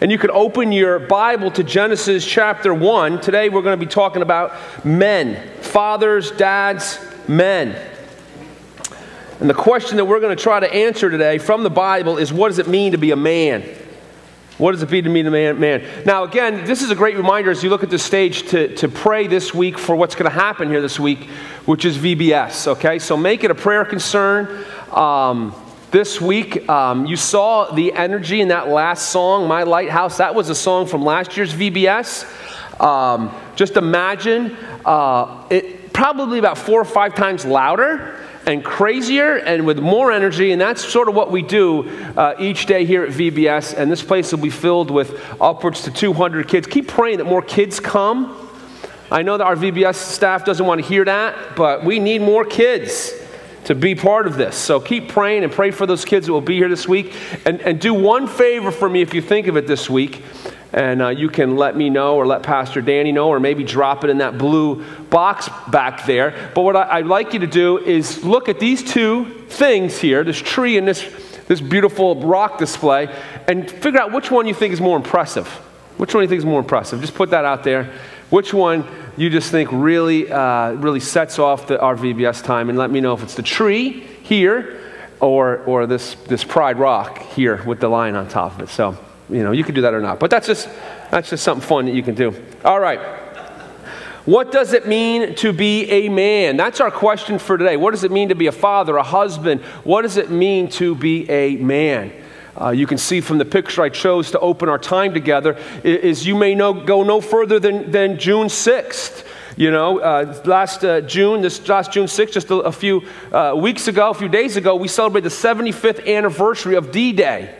And you can open your Bible to Genesis chapter 1. Today we're going to be talking about men, fathers, dads, men. And the question that we're going to try to answer today from the Bible is, what does it mean to be a man? What does it mean to be a man? Now again, this is a great reminder as you look at this stage to pray this week for what's going to happen here this week, which is VBS, okay? So make it a prayer concern. This week, you saw the energy in that last song, My Lighthouse. That was a song from last year's VBS. Just imagine it probably about 4 or 5 times louder and crazier and with more energy, and that's sort of what we do each day here at VBS, and this place will be filled with upwards to 200 kids. Keep praying that more kids come. I know that our VBS staff doesn't want to hear that, but we need more kids to be part of this. So keep praying and pray for those kids that will be here this week. And do one favor for me if you think of it this week, and you can let me know or let Pastor Danny know, or maybe drop it in that blue box back there. But what I'd like you to do is look at these two things here, this tree and this beautiful rock display, and figure out which one you think is more impressive. Which one you think is more impressive? Just put that out there. Which one you just think really, really sets off our VBS time? And let me know if it's the tree here or this pride rock here with the lion on top of it. So, you know, you can do that or not. But that's just something fun that you can do. All right. What does it mean to be a man? That's our question for today. What does it mean to be a father, a husband? What does it mean to be a man? You can see from the picture I chose to open our time together is you may go no further than June 6th. You know, last June 6th, just a few weeks ago, a few days ago, we celebrated the 75th anniversary of D-Day,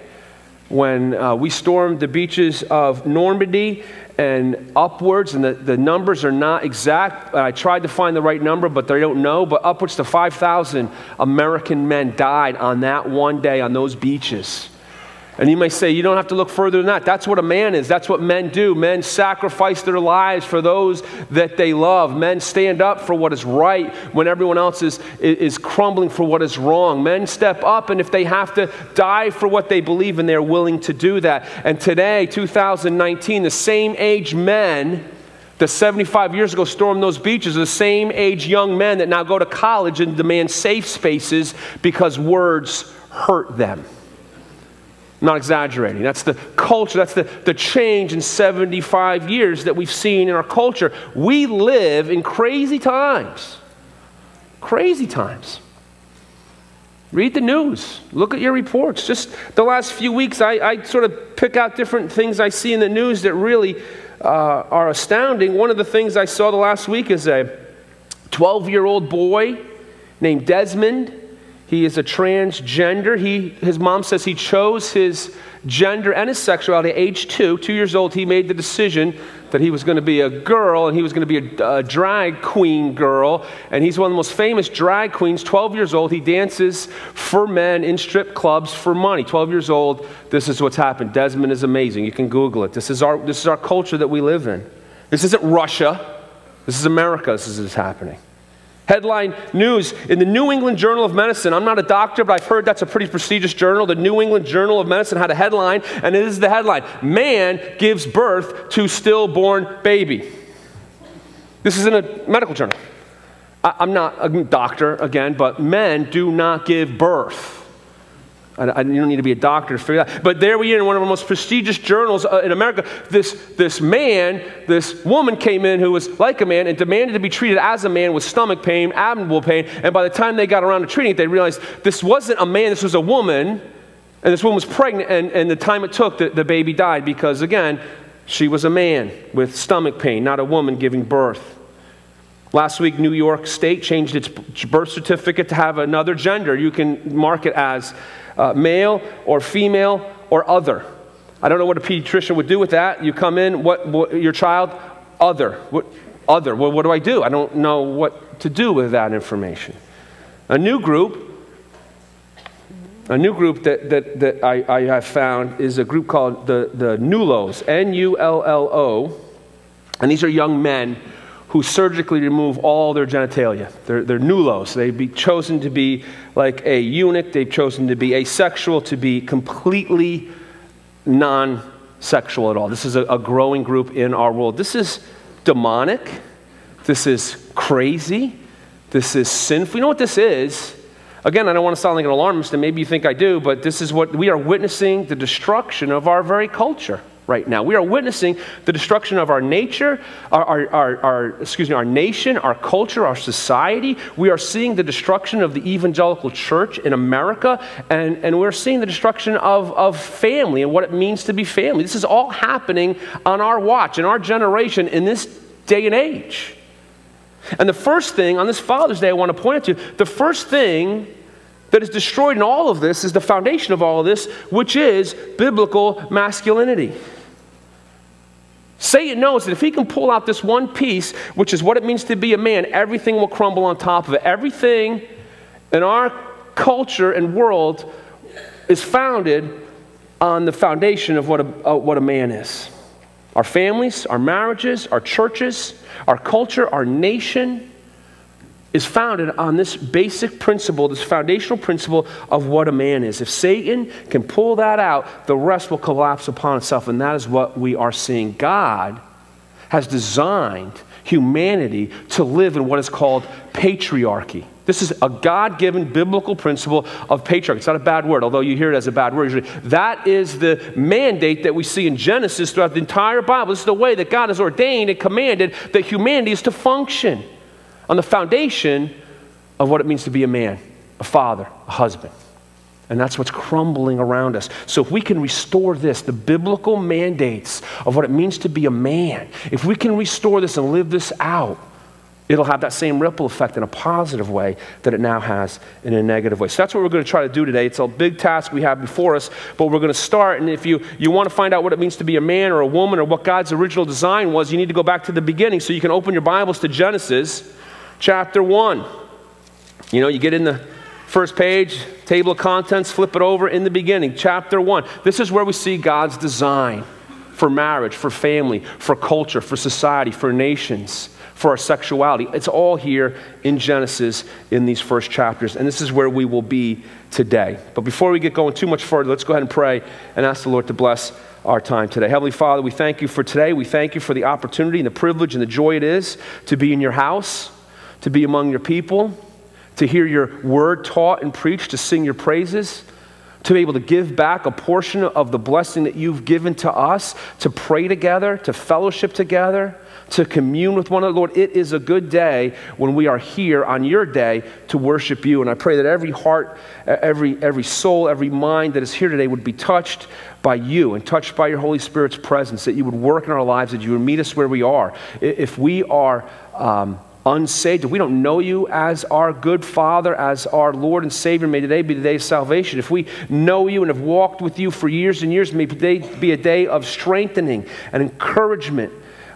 when we stormed the beaches of Normandy and upwards, and the numbers are not exact. I tried to find the right number, but they don't know, but upwards to 5,000 American men died on that one day on those beaches. And you may say, you don't have to look further than that. That's what a man is. That's what men do. Men sacrifice their lives for those that they love. Men stand up for what is right when everyone else is crumbling for what is wrong. Men step up, and if they have to die for what they believe in, they're willing to do that. And today, 2019, the same age men that 75 years ago stormed those beaches are the same age young men that now go to college and demand safe spaces because words hurt them. Not exaggerating. That's the culture. That's the change in 75 years that we've seen in our culture. We live in crazy times. Crazy times. Read the news. Look at your reports. Just the last few weeks, I sort of pick out different things I see in the news that really are astounding. One of the things I saw the last week is a 12-year-old boy named Desmond. He is a transgender. His mom says he chose his gender and his sexuality at age 2 years old. He made the decision that he was going to be a girl, and he was going to be a drag queen girl. And he's one of the most famous drag queens, 12 years old. He dances for men in strip clubs for money. 12 years old, this is what's happened. Desmond is amazing. You can Google it. This is our culture that we live in. This isn't Russia. This is America. This is happening. Headline news in the New England Journal of Medicine. I'm not a doctor, but I've heard that's a pretty prestigious journal. The New England Journal of Medicine had a headline, and it is the headline: Man gives birth to stillborn baby. This is in a medical journal. I'm not a doctor, again, but men do not give birth. You don't need to be a doctor to figure that out. But there we are in one of our most prestigious journals in America. This woman came in who was like a man and demanded to be treated as a man with stomach pain, abdominal pain. And by the time they got around to treating it, they realized this wasn't a man, this was a woman. And this woman was pregnant. And the time it took, the baby died because, again, she was a man with stomach pain, not a woman giving birth. Last week, New York State changed its birth certificate to have another gender. You can mark it as male or female or other. I don't know what a pediatrician would do with that. You come in, what your child, other. Other, well, what do I do? I don't know what to do with that information. A new group that I have found is a group called the NULLOs, N-U-L-L-O, and these are young men who surgically remove all their genitalia. They're nullos. They've chosen to be like a eunuch. They've chosen to be asexual, to be completely non sexual at all. This is a growing group in our world. This is demonic. This is crazy. This is sinful. You know what this is? Again, I don't want to sound like an alarmist, and maybe you think I do, but this is what we are witnessing, the destruction of our very culture right now. We are witnessing the destruction of our nature, our nation, our culture, our society. We are seeing the destruction of the evangelical church in America, and we're seeing the destruction of family and what it means to be family. This is all happening on our watch, in our generation, in this day and age. And the first thing, on this Father's Day, I want to point out to you, the first thing that is destroyed in all of this is the foundation of all of this, which is biblical masculinity. Satan knows that if he can pull out this one piece, which is what it means to be a man, everything will crumble on top of it. Everything in our culture and world is founded on the foundation of what a man is. Our families, our marriages, our churches, our culture, our nation is founded on this basic principle, this foundational principle of what a man is. If Satan can pull that out, the rest will collapse upon itself, and that is what we are seeing. God has designed humanity to live in what is called patriarchy. This is a God-given biblical principle of patriarchy. It's not a bad word, although you hear it as a bad word usually. That is the mandate that we see in Genesis throughout the entire Bible. This is the way that God has ordained and commanded that humanity is to function on the foundation of what it means to be a man, a father, a husband. And that's what's crumbling around us. So if we can restore this, the biblical mandates of what it means to be a man, if we can restore this and live this out, it'll have that same ripple effect in a positive way that it now has in a negative way. So that's what we're going to try to do today. It's a big task we have before us, but we're going to start. And if you want to find out what it means to be a man or a woman or what God's original design was, you need to go back to the beginning. So you can open your Bibles to Genesis chapter 1. You know, you get in the first page, table of contents, flip it over in the beginning, chapter 1. This is where we see God's design for marriage, for family, for culture, for society, for nations, for our sexuality. It's all here in Genesis in these first chapters, and this is where we will be today. But before we get going too much further, let's go ahead and pray and ask the Lord to bless our time today. Heavenly Father, we thank you for today. We thank you for the opportunity and the privilege and the joy it is to be in your house, to be among your people, to hear your word taught and preached, to sing your praises, to be able to give back a portion of the blessing that you've given to us, to pray together, to fellowship together, to commune with one another. Lord, it is a good day when we are here on your day to worship you. And I pray that every heart, every soul, every mind that is here today would be touched by you and touched by your Holy Spirit's presence, that you would work in our lives, that you would meet us where we are. If we are unsaved, if we don't know you as our good Father, as our Lord and Savior, may today be the day of salvation. If we know you and have walked with you for years and years, may today be a day of strengthening and encouragement.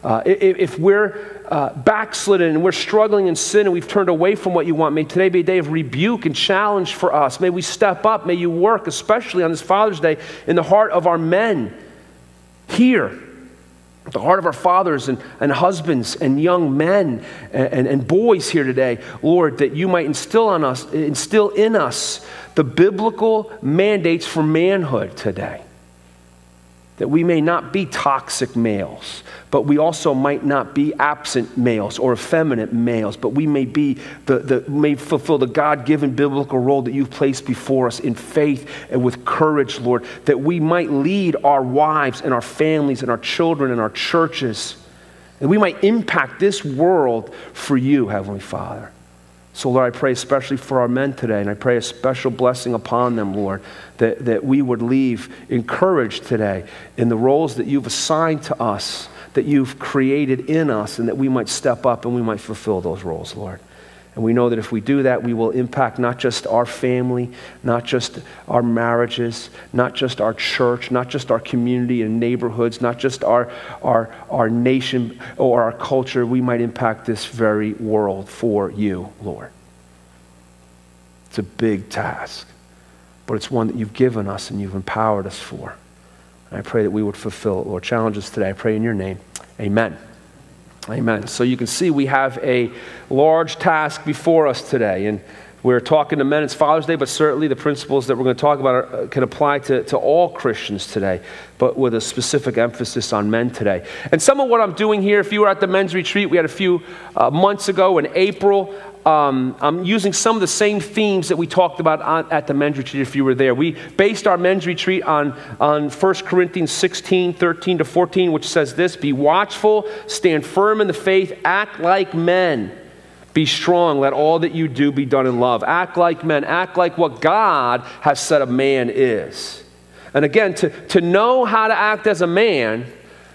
If we're backslidden and we're struggling in sin and we've turned away from what you want, may today be a day of rebuke and challenge for us. May we step up. May you work, especially on this Father's Day, in the heart of our men here, the heart of our fathers and husbands and young men and boys here today, Lord, that you might instill in us the biblical mandates for manhood today, that we may not be toxic males, but we also might not be absent males or effeminate males, but we may be may fulfill the God-given biblical role that you've placed before us in faith and with courage, Lord, that we might lead our wives and our families and our children and our churches, and we might impact this world for you, Heavenly Father. So, Lord, I pray especially for our men today, and I pray a special blessing upon them, Lord, that we would leave encouraged today in the roles that you've assigned to us, that you've created in us, and that we might step up and we might fulfill those roles, Lord. And we know that if we do that, we will impact not just our family, not just our marriages, not just our church, not just our community and neighborhoods, not just our nation or our culture. We might impact this very world for you, Lord. It's a big task, but it's one that you've given us and you've empowered us for. And I pray that we would fulfill it, Lord. Challenge us today. I pray in your name. Amen. Amen. So you can see we have a large task before us today, and We're talking to men. It's Father's Day, but certainly the principles that we're going to talk about can apply to all Christians today, but with a specific emphasis on men today. And some of what I'm doing here, if you were at the men's retreat we had a few months ago in April, I'm using some of the same themes that we talked about at the men's retreat if you were there. We based our men's retreat on 1 Corinthians 16:13-14, which says this: be watchful, stand firm in the faith, act like men. Be strong, let all that you do be done in love. Act like men, act like what God has said a man is. And again, to know how to act as a man,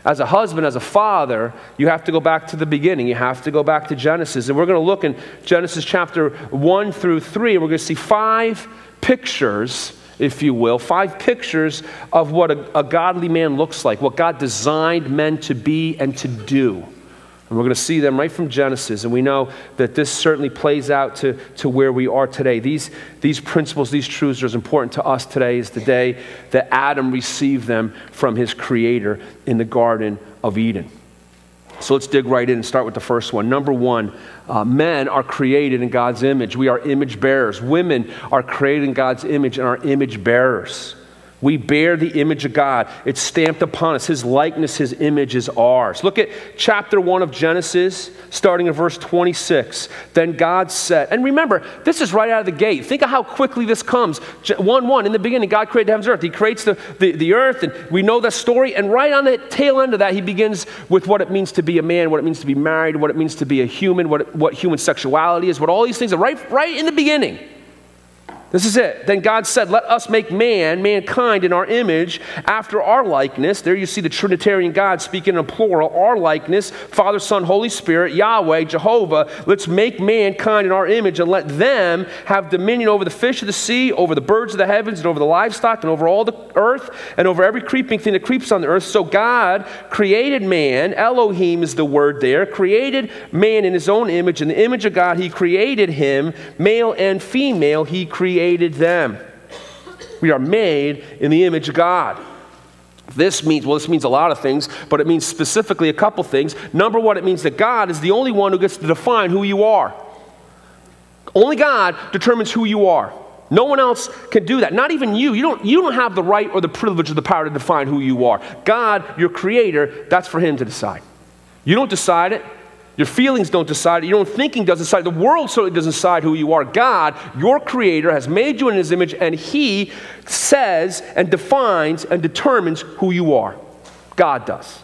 as a husband, as a father, you have to go back to the beginning. You have to go back to Genesis. And we're going to look in Genesis chapter 1-3, and we're going to see 5 pictures, if you will, 5 pictures of what a godly man looks like, what God designed men to be and to do. And we're going to see them right from Genesis, and we know that this certainly plays out to where we are today. These principles, these truths are as important to us today as the day that Adam received them from his Creator in the Garden of Eden. So let's dig right in and start with the first one. Number one, men are created in God's image. We are image bearers. Women are created in God's image and are image bearers. We bear the image of God. It's stamped upon us. His likeness, His image is ours. Look at chapter 1 of Genesis, starting at verse 26. Then God said, and remember, this is right out of the gate. Think of how quickly this comes. 1:1, in the beginning, God created the heavens and earth. He creates the earth, and we know that story. And right on the tail end of that, He begins with what it means to be a man, what it means to be married, what it means to be a human, what human sexuality is, what all these things are right in the beginning. This is it. Then God said, let us make mankind in our image, after our likeness. There you see the Trinitarian God speaking in plural, our likeness, Father, Son, Holy Spirit, Yahweh, Jehovah. Let's make mankind in our image and let them have dominion over the fish of the sea, over the birds of the heavens, and over the livestock, and over all the earth, and over every creeping thing that creeps on the earth. So God created man, Elohim is the word there, created man in His own image. In the image of God, He created him, male and female, He created them. We are made in the image of God. This means a lot of things, but it means specifically a couple things. Number one, it means that God is the only one who gets to define who you are. Only God determines who you are. No one else can do that. Not even you. You don't have the right or the privilege or the power to define who you are. God, your Creator, that's for Him to decide. You don't decide it. Your feelings don't decide it. Your own thinking doesn't decide it. The world certainly doesn't decide who you are. God, your Creator, has made you in His image, and He says and defines and determines who you are. God does.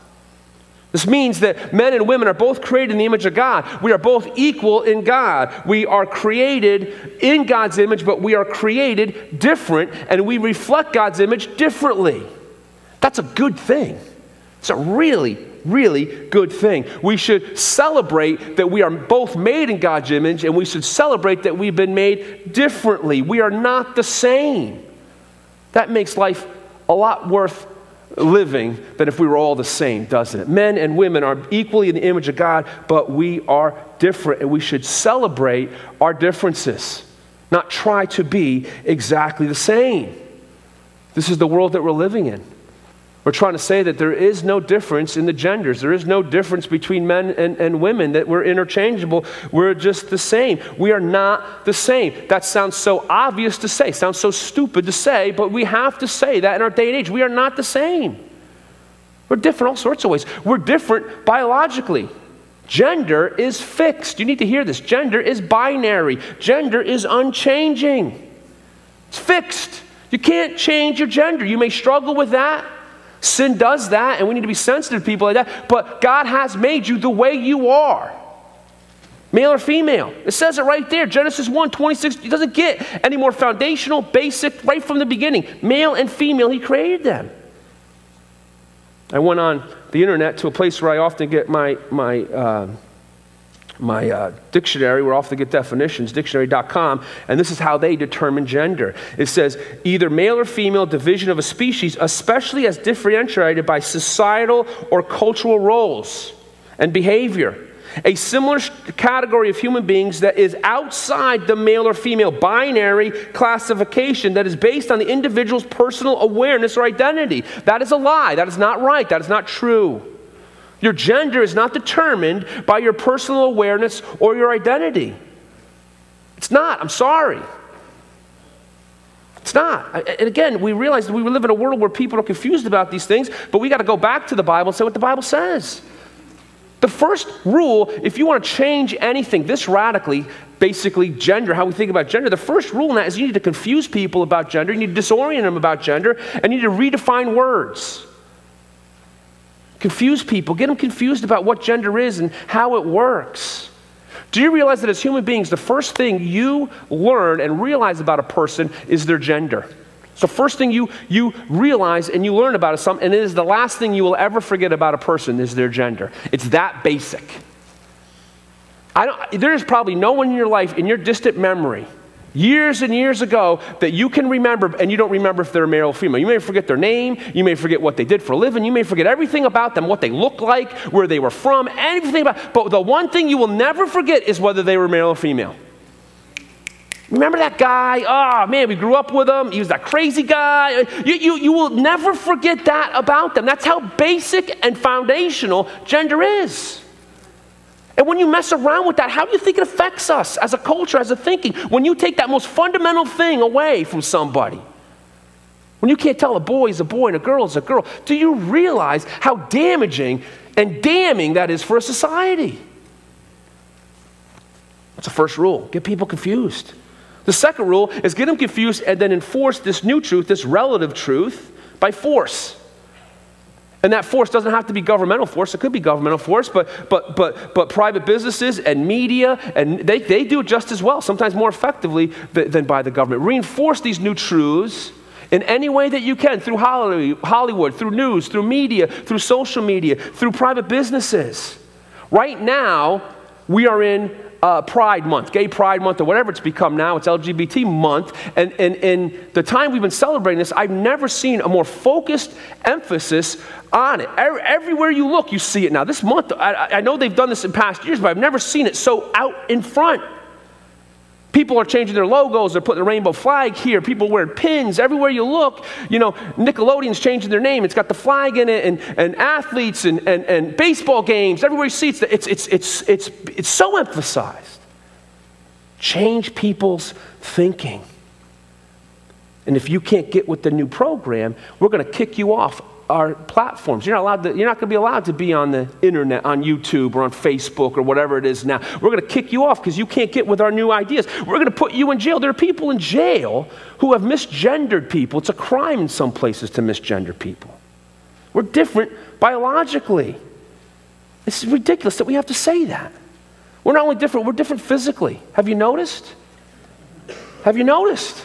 This means that men and women are both created in the image of God. We are both equal in God. We are created in God's image, but we are created different, and we reflect God's image differently. That's a good thing. It's a really good thing. We should celebrate that we are both made in God's image, and we should celebrate that we've been made differently. We are not the same. That makes life a lot worth living than if we were all the same, doesn't it? Men and women are equally in the image of God, but we are different, and we should celebrate our differences, not try to be exactly the same. This is the world that we're living in. We're trying to say that there is no difference in the genders. There is no difference between men and women, that we're interchangeable. We're just the same. We are not the same. That sounds so obvious to say, sounds so stupid to say, but we have to say that in our day and age. We are not the same. We're different all sorts of ways. We're different biologically. Gender is fixed. You need to hear this. Gender is binary. Gender is unchanging. It's fixed. You can't change your gender. You may struggle with that. Sin does that, and we need to be sensitive to people like that, but God has made you the way you are, male or female. It says it right there, Genesis 1:26. It doesn't get any more foundational, basic, right from the beginning. Male and female, He created them. I went on the internet to a place where I often get my dictionary, where I often get definitions, dictionary.com, and this is how they determine gender. It says, either male or female division of a species, especially as differentiated by societal or cultural roles and behavior. A similar category of human beings that is outside the male or female binary classification, that is based on the individual's personal awareness or identity. That is a lie. That is not right. That is not true. Your gender is not determined by your personal awareness or your identity. It's not. I'm sorry. It's not. And again, we realize that we live in a world where people are confused about these things, but we got to go back to the Bible and say what the Bible says. The first rule, if you want to change anything this radically, basically gender, how we think about gender, the first rule in that is you need to confuse people about gender, you need to disorient them about gender, and you need to redefine words. Confuse people, get them confused about what gender is and how it works. Do you realize that as human beings, the first thing you learn and realize about a person is their gender? It's the first thing you realize and you learn about something, and it is the last thing you will ever forget about a person is their gender. It's that basic. There's probably no one in your life, in your distant memory, years and years ago, that you can remember, and you don't remember if they're male or female. You may forget their name, you may forget what they did for a living, you may forget everything about them, what they looked like, where they were from, everything about, but the one thing you will never forget is whether they were male or female. Remember that guy? Oh, man, we grew up with him. He was that crazy guy. You will never forget that about them. That's how basic and foundational gender is. And when you mess around with that, how do you think it affects us as a culture, as a thinking? When you take that most fundamental thing away from somebody, when you can't tell a boy is a boy and a girl is a girl, do you realize how damaging and damning that is for a society? That's the first rule. Get people confused. The second rule is get them confused and then enforce this new truth, this relative truth, by force. And that force doesn't have to be governmental force. It could be governmental force, but private businesses and media, and they do it just as well, sometimes more effectively than by the government. Reinforce these new truths in any way that you can, through Hollywood, through news, through media, through social media, through private businesses. Right now, we are in Pride Month, Gay Pride Month, or whatever it's become now. It's LGBT Month. And in the time we've been celebrating this, I've never seen a more focused emphasis on it. Everywhere you look, you see it now. This month, I know they've done this in past years, but I've never seen it so out in front. People are changing their logos. They're putting the rainbow flag here. People wearing pins. Everywhere you look, you know, Nickelodeon's changing their name. It's got the flag in it, and athletes and baseball games. Everywhere you see it, it's so emphasized. Change people's thinking. And if you can't get with the new program, we're going to kick you off our platforms. You're not going to be allowed to be on the internet, on YouTube or on Facebook or whatever it is now. We're going to kick you off because you can't get with our new ideas. We're going to put you in jail. There are people in jail who have misgendered people. It's a crime in some places to misgender people. We're different biologically. It's ridiculous that we have to say that. We're not only different, we're different physically. Have you noticed? Have you noticed?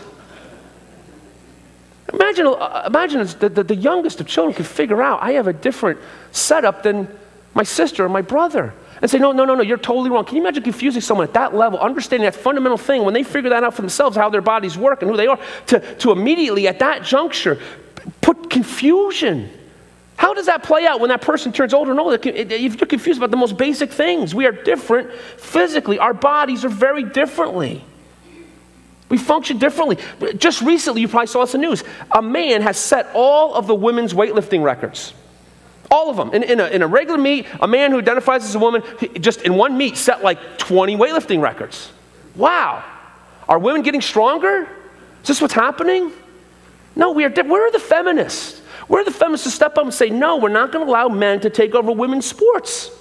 Imagine the youngest of children could figure out, I have a different setup than my sister or my brother. And say, no, you're totally wrong. Can you imagine confusing someone at that level, understanding that fundamental thing, when they figure that out for themselves, how their bodies work and who they are, to immediately at that juncture put confusion? How does that play out when that person turns older and older? If you're confused about the most basic things, we are different physically. Our bodies are very differently. We function differently. Just recently, you probably saw this in the news. A man has set all of the women's weightlifting records. All of them. In a regular meet, a man who identifies as a woman, just in one meet, set like 20 weightlifting records. Wow. Are women getting stronger? Is this what's happening? No, we are different. Where are the feminists? Where are the feminists to step up and say, no, we're not going to allow men to take over women's sports?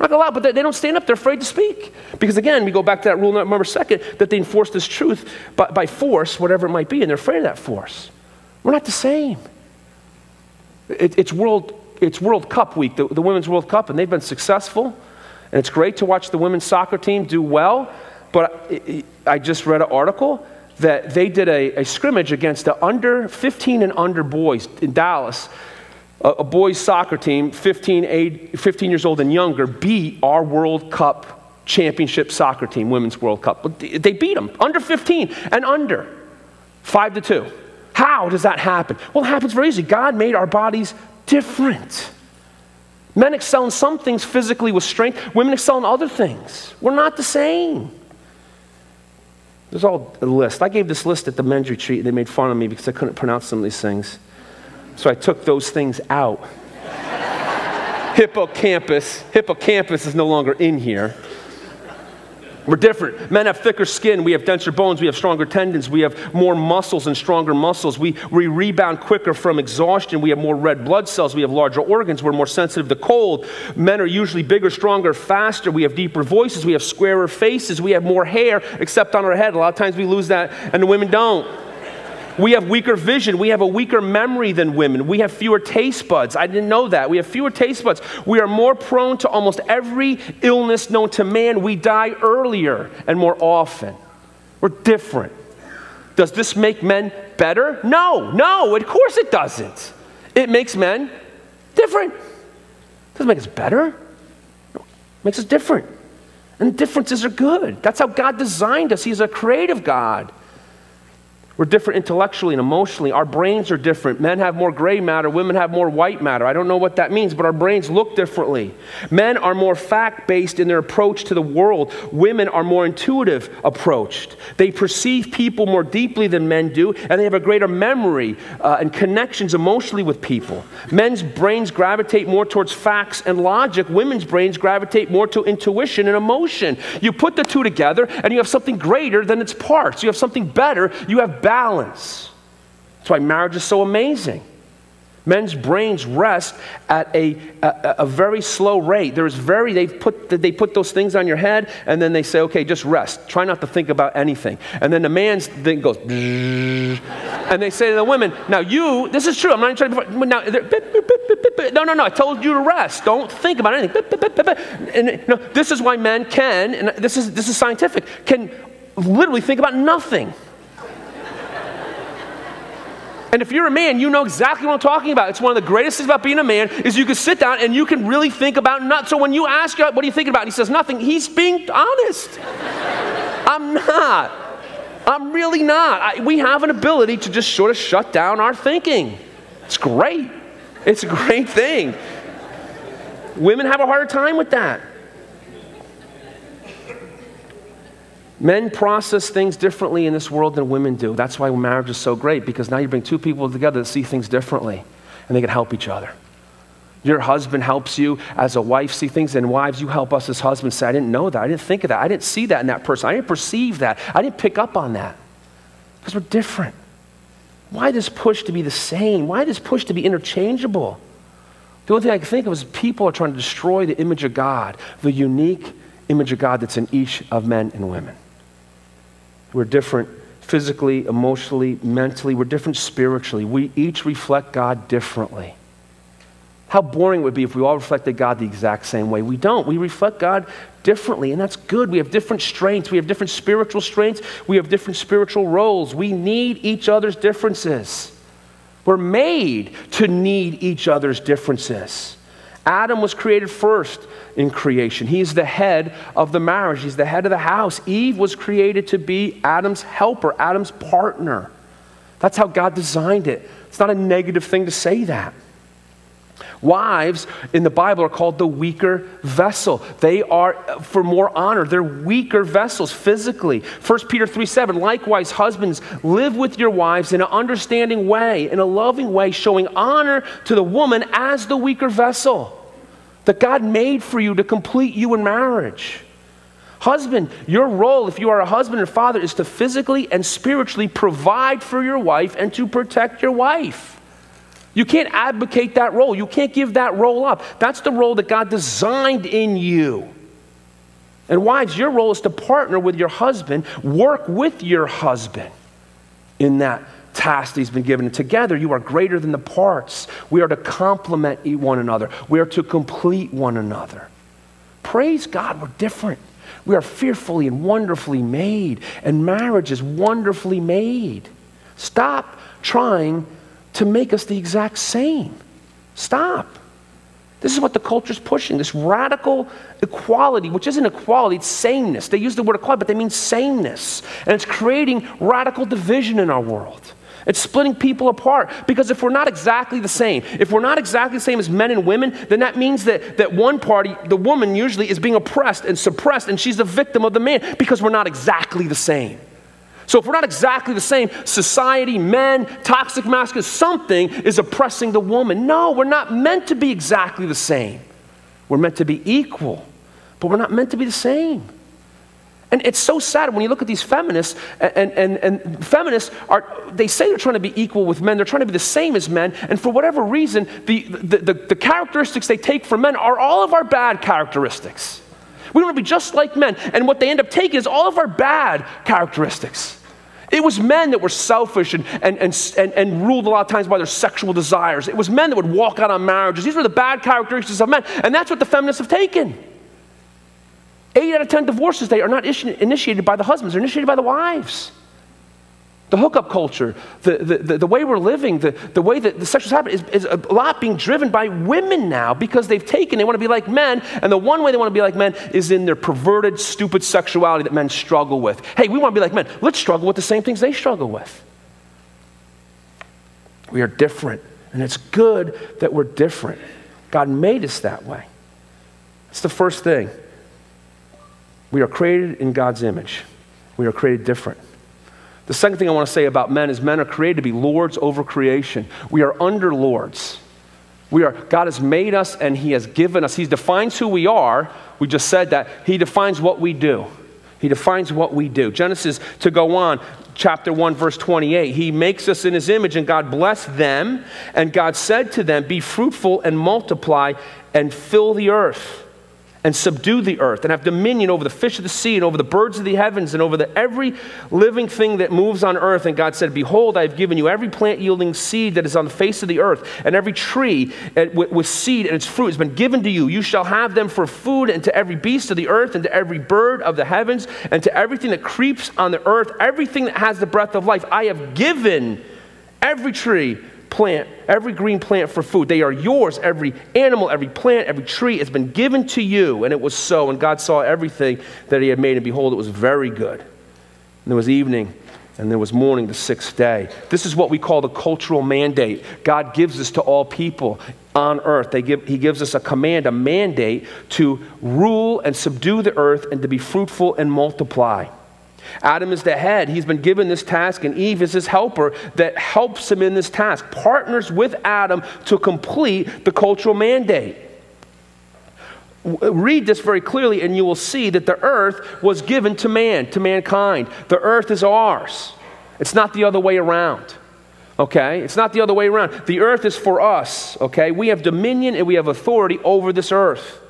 Not allowed, but they don't stand up. They're afraid to speak. Because again, we go back to that rule number 2, that they enforce this truth by force, whatever it might be, and they're afraid of that force. We're not the same. It's World Cup week, the Women's World Cup, and they've been successful. And it's great to watch the women's soccer team do well, but I just read an article that they did a scrimmage against the under 15 and under boys in Dallas. A boys' soccer team, 15 years old and younger, beat our World Cup championship soccer team, Women's World Cup. They beat them, under 15 and under, 5-2. How does that happen? Well, it happens very easily. God made our bodies different. Men excel in some things physically with strength. Women excel in other things. We're not the same. There's all a list. I gave this list at the men's retreat, and they made fun of me because I couldn't pronounce some of these things. So I took those things out. Hippocampus is no longer in here. We're different. Men have thicker skin. We have denser bones. We have stronger tendons. We have more muscles and stronger muscles. We rebound quicker from exhaustion. We have more red blood cells. We have larger organs. We're more sensitive to cold. Men are usually bigger, stronger, faster. We have deeper voices. We have squarer faces. We have more hair, except on our head. A lot of times we lose that, and the women don't. We have weaker vision. We have a weaker memory than women. We have fewer taste buds. I didn't know that. We have fewer taste buds. We are more prone to almost every illness known to man. We die earlier and more often. We're different. Does this make men better? No, no, of course it doesn't. It makes men different. It doesn't make us better. It makes us different. And differences are good. That's how God designed us. He's a creative God. We're different intellectually and emotionally. Our brains are different. Men have more gray matter. Women have more white matter. I don't know what that means, but our brains look differently. Men are more fact-based in their approach to the world. Women are more intuitive approached. They perceive people more deeply than men do, and they have a greater memory and connections emotionally with people. Men's brains gravitate more towards facts and logic. Women's brains gravitate more to intuition and emotion. You put the two together, and you have something greater than its parts. You have something better. You have balance. That's why marriage is so amazing. Men's brains rest at a very slow rate. There is they put those things on your head, and then they say, okay, just rest. Try not to think about anything. And then the man's thing goes, and they say to the women, now you, this is true, I'm not trying to, now, no, I told you to rest. Don't think about anything. And, no, this is why men can, and this is scientific, can literally think about nothing. And if you're a man, you know exactly what I'm talking about. It's one of the greatest things about being a man is you can sit down and you can really think about nothing. So when you ask, what are you thinking about? And he says, nothing. He's being honest. I'm not. I'm really not. We have an ability to just sort of shut down our thinking. It's great. It's a great thing. Women have a harder time with that. Men process things differently in this world than women do. That's why marriage is so great, because now you bring two people together that see things differently, and they can help each other. Your husband helps you as a wife see things, and wives, you help us as husbands say, I didn't know that, I didn't think of that, I didn't see that in that person, I didn't perceive that, I didn't pick up on that. Because we're different. Why this push to be the same? Why this push to be interchangeable? The only thing I can think of is people are trying to destroy the image of God, the unique image of God that's in each of men and women. We're different physically, emotionally, mentally. We're different spiritually. We each reflect God differently. How boring it would be if we all reflected God the exact same way. We don't. We reflect God differently, and that's good. We have different strengths. We have different spiritual strengths. We have different spiritual roles. We need each other's differences. We're made to need each other's differences. Adam was created first in creation. He's the head of the marriage. He's the head of the house. Eve was created to be Adam's helper, Adam's partner. That's how God designed it. It's not a negative thing to say that. Wives in the Bible are called the weaker vessel. They are for more honor. They're weaker vessels physically. 1 Peter 3:7, likewise, husbands, live with your wives in an understanding way, in a loving way, showing honor to the woman as the weaker vessel that God made for you to complete you in marriage. Husband, your role, if you are a husband and father, is to physically and spiritually provide for your wife and to protect your wife. You can't abdicate that role. You can't give that role up. That's the role that God designed in you. And wives, your role is to partner with your husband, work with your husband in that task that he's been given. And together, you are greater than the parts. We are to complement one another. We are to complete one another. Praise God, we're different. We are fearfully and wonderfully made, and marriage is wonderfully made. Stop trying to make us the exact same. Stop. This is what the culture's pushing, this radical equality, which isn't equality, it's sameness. They use the word equality, but they mean sameness. And it's creating radical division in our world. It's splitting people apart, because if we're not exactly the same, if we're not exactly the same as men and women, then that means that one party, the woman usually, is being oppressed and suppressed, and she's the victim of the man, because we're not exactly the same. So if we're not exactly the same, society, men, toxic masculinity, something is oppressing the woman. No, we're not meant to be exactly the same. We're meant to be equal, but we're not meant to be the same. And it's so sad when you look at these feminists, and feminists they say they're trying to be equal with men, they're trying to be the same as men, and for whatever reason, the characteristics they take from men are all of our bad characteristics. We want to be just like men, and what they end up taking is all of our bad characteristics. It was men that were selfish and ruled a lot of times by their sexual desires. It was men that would walk out on marriages. These were the bad characteristics of men, and that's what the feminists have taken. 8 out of 10 divorces today are not initiated by the husbands, they're initiated by the wives. The hookup culture, the way we're living, the way that the sexual habit is a lot being driven by women now because they want to be like men, and the one way they want to be like men is in their perverted, stupid sexuality that men struggle with. Hey, we want to be like men. Let's struggle with the same things they struggle with. We are different, and it's good that we're different. God made us that way. That's the first thing. We are created in God's image. We are created different. The second thing I want to say about men is men are created to be lords over creation. We are under lords. God has made us and He has given us. He defines who we are. We just said that. He defines what we do. He defines what we do. Genesis, to go on, chapter 1, verse 28, He makes us in His image, and God blessed them, and God said to them, be fruitful and multiply and fill the earth. And subdue the earth, and have dominion over the fish of the sea, and over the birds of the heavens, and over every living thing that moves on earth. And God said, behold, I have given you every plant yielding seed that is on the face of the earth, and every tree with seed and its fruit has been given to you. You shall have them for food, and to every beast of the earth, and to every bird of the heavens, and to everything that creeps on the earth, everything that has the breath of life. I have given every tree, plant, every green plant for food. They are yours. Every animal, every plant, every tree has been given to you. And it was so. And God saw everything that He had made, and behold, it was very good. And there was evening, and there was morning the sixth day. This is what we call the cultural mandate. God gives this to all people on earth. He gives us a command, a mandate to rule and subdue the earth and to be fruitful and multiply. Adam is the head. He's been given this task, and Eve is his helper that helps him in this task, partners with Adam to complete the cultural mandate. Read this very clearly, and you will see that the earth was given to man, to mankind. The earth is ours. It's not the other way around. Okay? It's not the other way around. The earth is for us. Okay? We have dominion and we have authority over this earth.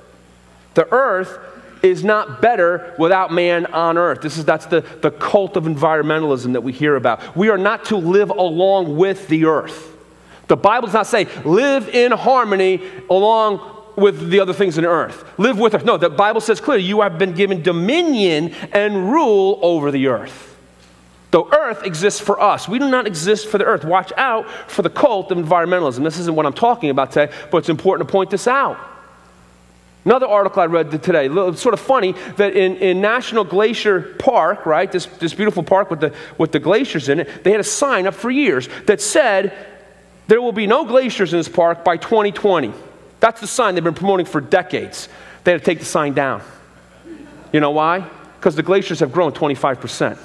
The earth is not better without man on earth. That's the cult of environmentalism that we hear about. We are not to live along with the earth. The Bible does not say, live in harmony along with the other things in earth. Live with earth. No, the Bible says clearly, you have been given dominion and rule over the earth. The earth exists for us. We do not exist for the earth. Watch out for the cult of environmentalism. This isn't what I'm talking about today, but it's important to point this out. Another article I read today, sort of funny, that in National Glacier Park, right, this beautiful park with the glaciers in it, they had a sign up for years that said, there will be no glaciers in this park by 2020. That's the sign they've been promoting for decades. They had to take the sign down. You know why? Because the glaciers have grown 25%.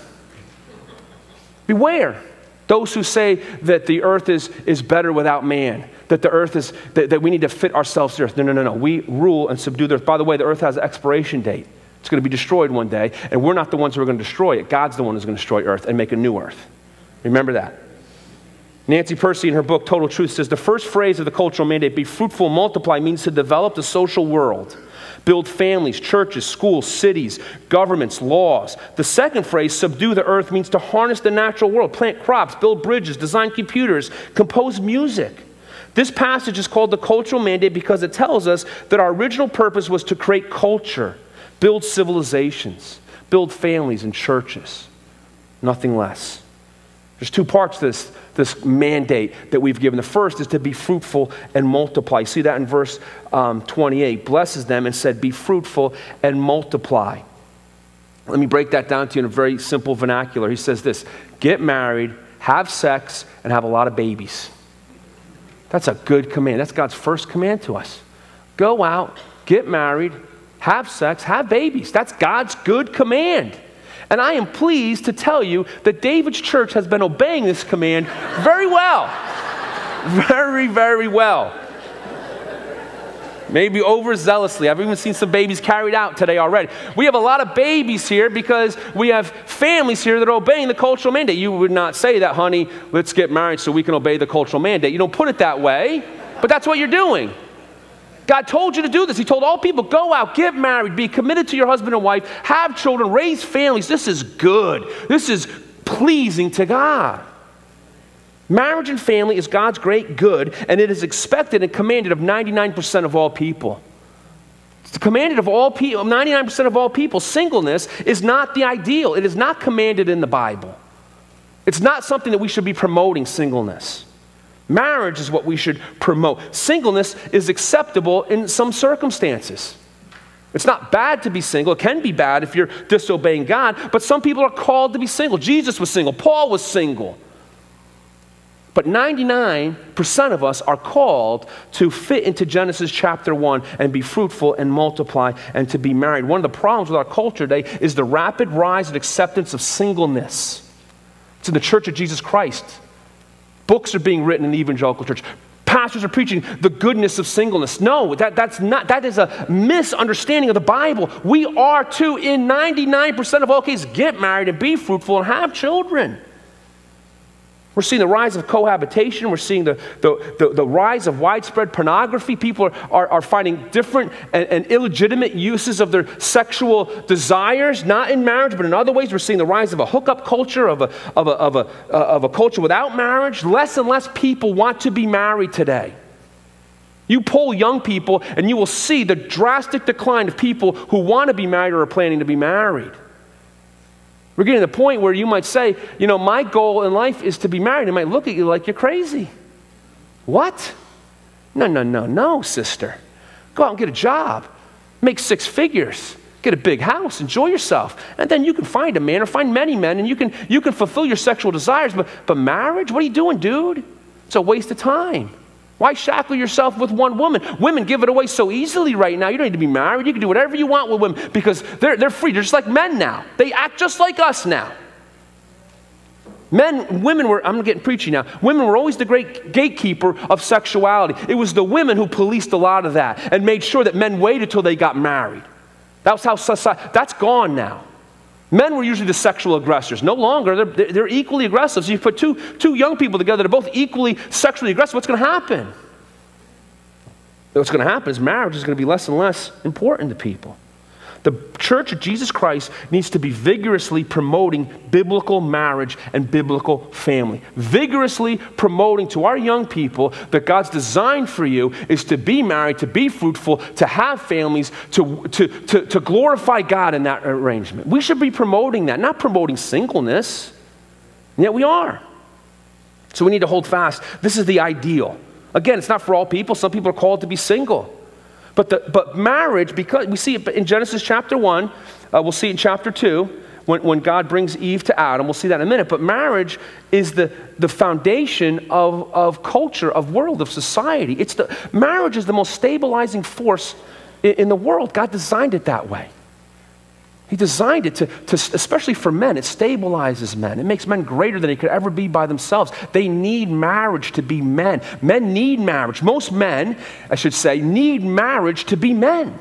Beware those who say that the earth is better without man, that the earth is, that we need to fit ourselves to the earth. No, no, no, no. We rule and subdue the earth. By the way, the earth has an expiration date. It's going to be destroyed one day, and we're not the ones who are going to destroy it. God's the one who's going to destroy earth and make a new earth. Remember that. Nancy Percy, in her book, Total Truth, says, the first phrase of the cultural mandate, be fruitful, multiply, means to develop the social world. Build families, churches, schools, cities, governments, laws. The second phrase, subdue the earth, means to harness the natural world, plant crops, build bridges, design computers, compose music. This passage is called the cultural mandate because it tells us that our original purpose was to create culture, build civilizations, build families and churches, nothing less. There's two parts to this mandate that we've given. The first is to be fruitful and multiply. You see that in verse 28. Blesses them and said, be fruitful and multiply. Let me break that down to you in a very simple vernacular. He says this, get married, have sex, and have a lot of babies. That's a good command. That's God's first command to us. Go out, get married, have sex, have babies. That's God's good command. And I am pleased to tell you that David's church has been obeying this command very well. Very, very well. maybe overzealously. I've even seen some babies carried out today already. We have a lot of babies here because we have families here that are obeying the cultural mandate. You would not say that, honey, let's get married so we can obey the cultural mandate. You don't put it that way, but that's what you're doing. God told you to do this. He told all people, go out, get married, be committed to your husband and wife, have children, raise families. This is good. This is pleasing to God. Marriage and family is God's great good, and it is expected and commanded of 99% of all people. It's commanded of all people, 99% of all people. Singleness is not the ideal. It is not commanded in the Bible. It's not something that we should be promoting, singleness. Marriage is what we should promote. Singleness is acceptable in some circumstances. It's not bad to be single. It can be bad if you're disobeying God, but some people are called to be single. Jesus was single. Paul was single. But 99% of us are called to fit into Genesis chapter 1 and be fruitful and multiply and to be married. One of the problems with our culture today is the rapid rise and acceptance of singleness. It's in the Church of Jesus Christ. Books are being written in the evangelical church. Pastors are preaching the goodness of singleness. No, that is a misunderstanding of the Bible. We are to, in 99% of all cases, get married and be fruitful and have children. We're seeing the rise of cohabitation. We're seeing the rise of widespread pornography. People are finding different and illegitimate uses of their sexual desires, not in marriage, but in other ways. We're seeing the rise of a hookup culture, of a culture without marriage. Less and less people want to be married today. You poll young people, and you will see the drastic decline of people who want to be married or are planning to be married. We're getting to the point where you might say, you know, my goal in life is to be married. They might look at you like you're crazy. What? No, no, no, no, sister. Go out and get a job. Make 6 figures. Get a big house. Enjoy yourself. And then you can find a man or find many men, and you can fulfill your sexual desires. But marriage? What are you doing, dude? It's a waste of time. Why shackle yourself with one woman? Women give it away so easily right now. You don't need to be married. You can do whatever you want with women because they're free. They're just like men now. They act just like us now. I'm getting preachy now. Women were always the great gatekeeper of sexuality. It was the women who policed a lot of that and made sure that men waited till they got married. That was how society, that's gone now. Men were usually the sexual aggressors. No longer. They're equally aggressive. So you put two young people together that are both equally sexually aggressive, what's going to happen? What's going to happen is marriage is going to be less and less important to people. The Church of Jesus Christ needs to be vigorously promoting biblical marriage and biblical family. Vigorously promoting to our young people that God's design for you is to be married, to be fruitful, to have families, to glorify God in that arrangement. We should be promoting that, not promoting singleness. And yet we are. So we need to hold fast. This is the ideal. Again, it's not for all people. Some people are called to be single. But marriage, because we see it in Genesis chapter 1, we'll see it in chapter 2, when God brings Eve to Adam. We'll see that in a minute. But marriage is the foundation of culture, of world, of society. Marriage is the most stabilizing force in the world. God designed it that way. He designed it especially for men. It stabilizes men. It makes men greater than they could ever be by themselves. They need marriage to be men. Men need marriage. Most men, I should say, need marriage to be men.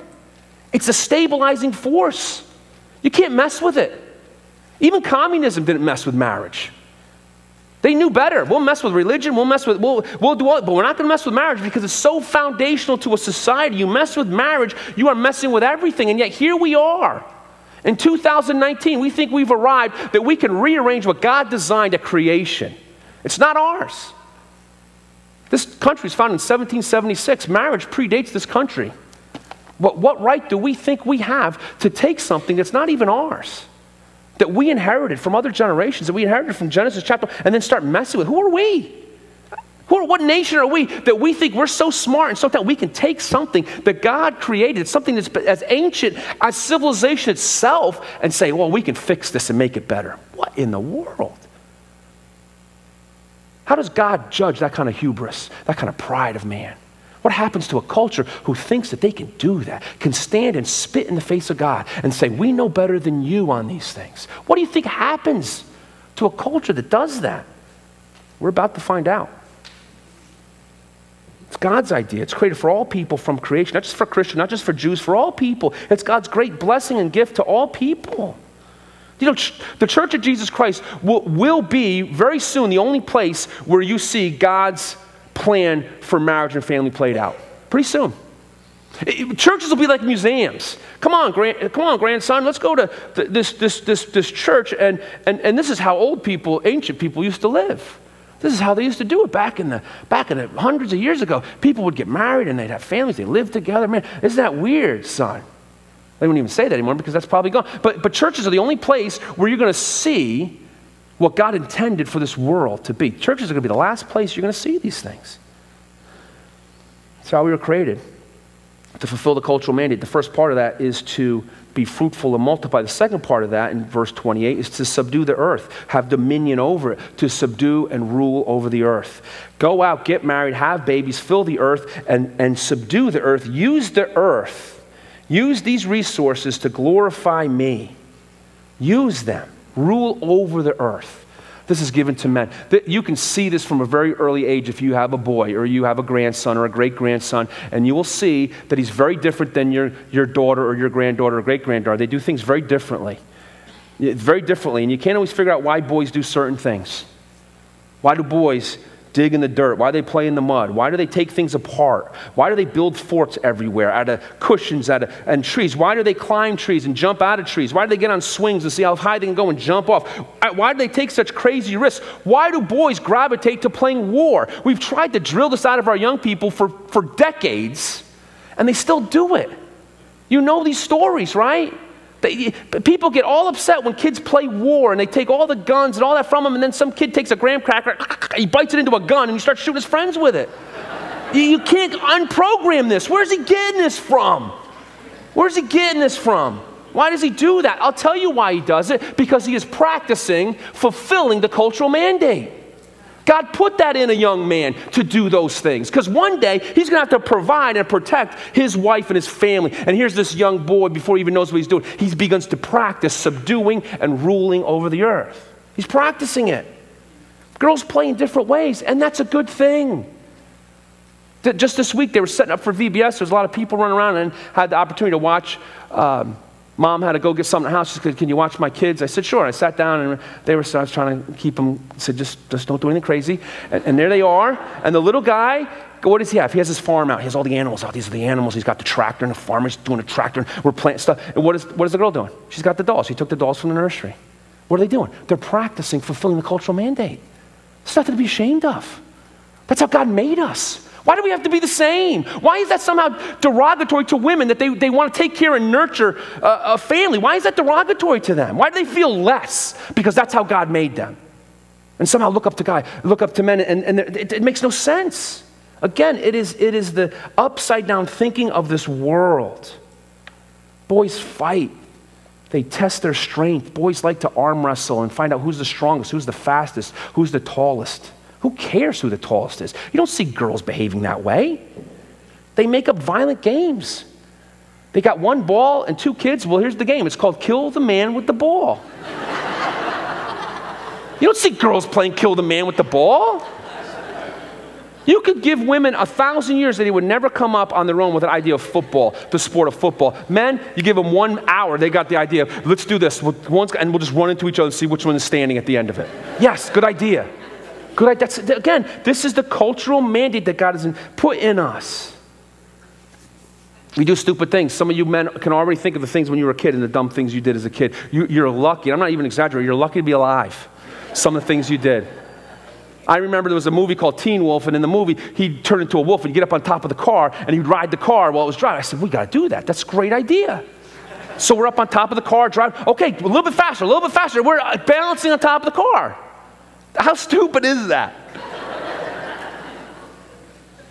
It's a stabilizing force. You can't mess with it. Even communism didn't mess with marriage. They knew better. We'll mess with religion. We'll do all, but we're not going to mess with marriage because it's so foundational to a society. You mess with marriage, you are messing with everything. And yet here we are. In 2019, we think we've arrived that we can rearrange what God designed at creation. It's not ours. This country was founded in 1776. Marriage predates this country. What right do we think we have to take something that's not even ours, that we inherited from other generations, that we inherited from Genesis chapter, and then start messing with? Who are we? What nation are we that we think we're so smart and so that we can take something that God created, something that's as ancient as civilization itself, and say, well, we can fix this and make it better? What in the world? How does God judge that kind of hubris, that kind of pride of man? What happens to a culture who thinks that they can do that, can stand and spit in the face of God and say, we know better than you on these things? What do you think happens to a culture that does that? We're about to find out. It's God's idea. It's created for all people from creation, not just for Christians, not just for Jews, for all people. It's God's great blessing and gift to all people. You know, the Church of Jesus Christ will be very soon the only place where you see God's plan for marriage and family played out. Pretty soon. Churches will be like museums. Come on, grandson, let's go to this church. And this is how old people, ancient people used to live. This is how they used to do it back in the hundreds of years ago. People would get married and they'd have families. They lived together. Man, isn't that weird, son? They wouldn't even say that anymore because that's probably gone. But churches are the only place where you're going to see what God intended for this world to be. Churches are going to be the last place you're going to see these things. That's how we were created, to fulfill the cultural mandate. The first part of that is to be fruitful and multiply. The second part of that, in verse 28, is to subdue the earth, have dominion over it, to subdue and rule over the earth. Go out, get married, have babies, fill the earth, and subdue the earth. Use the earth. Use these resources to glorify me. Use them. Rule over the earth. This is given to men. You can see this from a very early age if you have a boy or you have a grandson or a great-grandson, and you will see that he's very different than your daughter or your granddaughter or great-granddaughter. They do things very differently. Very differently, and you can't always figure out why boys do certain things. Why do boys dig in the dirt? Why do they play in the mud? Why do they take things apart? Why do they build forts everywhere out of cushions and trees? Why do they climb trees and jump out of trees? Why do they get on swings and see how high they can go and jump off? Why do they take such crazy risks? Why do boys gravitate to playing war? We've tried to drill this out of our young people for decades, and they still do it. You know these stories, right? People get all upset when kids play war and they take all the guns and all that from them, and then some kid takes a graham cracker, he bites it into a gun, and he starts shooting his friends with it. You can't unprogram this. Where's he getting this from? Where's he getting this from? Why does he do that? I'll tell you why he does it. Because he is practicing fulfilling the cultural mandate. God put that in a young man to do those things, because one day he's going to have to provide and protect his wife and his family. And here's this young boy, before he even knows what he's doing, he begins to practice subduing and ruling over the earth. He's practicing it. Girls play in different ways, and that's a good thing. Just this week, they were setting up for VBS. There's a lot of people running around, and I had the opportunity to watch. Mom had to go get something in the house. She said, "Can you watch my kids?" I said, "Sure." And I sat down, and I was trying to keep them. I said, just don't do anything crazy. And there they are. And the little guy, what does he have? He has his farm out. He has all the animals out. These are the animals. He's got the tractor, and the farmer's doing a tractor, and we're planting stuff. And what is the girl doing? She's got the dolls. She took the dolls from the nursery. What are they doing? They're practicing fulfilling the cultural mandate. It's nothing to be ashamed of. That's how God made us. Why do we have to be the same? Why is that somehow derogatory to women, that they want to take care and nurture a family? Why is that derogatory to them? Why do they feel less? Because that's how God made them. And somehow look up to men, and it makes no sense. Again, it is the upside-down thinking of this world. Boys fight. They test their strength. Boys like to arm wrestle and find out who's the strongest, who's the fastest, who's the tallest. Who cares who the tallest is? You don't see girls behaving that way. They make up violent games. They got one ball and two kids. Well, here's the game. It's called Kill the Man with the Ball. You don't see girls playing Kill the Man with the Ball. You could give women 1,000 years that they would never come up on their own with an idea of football, the sport of football. Men, you give them 1 hour, they got the idea of, let's do this, and we'll just run into each other and see which one is standing at the end of it. Yes, good idea. Good. That's, again, this is the cultural mandate that God has put in us. We do stupid things. Some of you men can already think of the things when you were a kid and the dumb things you did as a kid. You're lucky. I'm not even exaggerating. You're lucky to be alive. Some of the things you did. I remember there was a movie called Teen Wolf, and in the movie, he'd turn into a wolf and he'd get up on top of the car and he'd ride the car while it was driving. I said, we got to do that. That's a great idea. So we're up on top of the car, driving. Okay, a little bit faster, a little bit faster. We're balancing on top of the car. How stupid is that?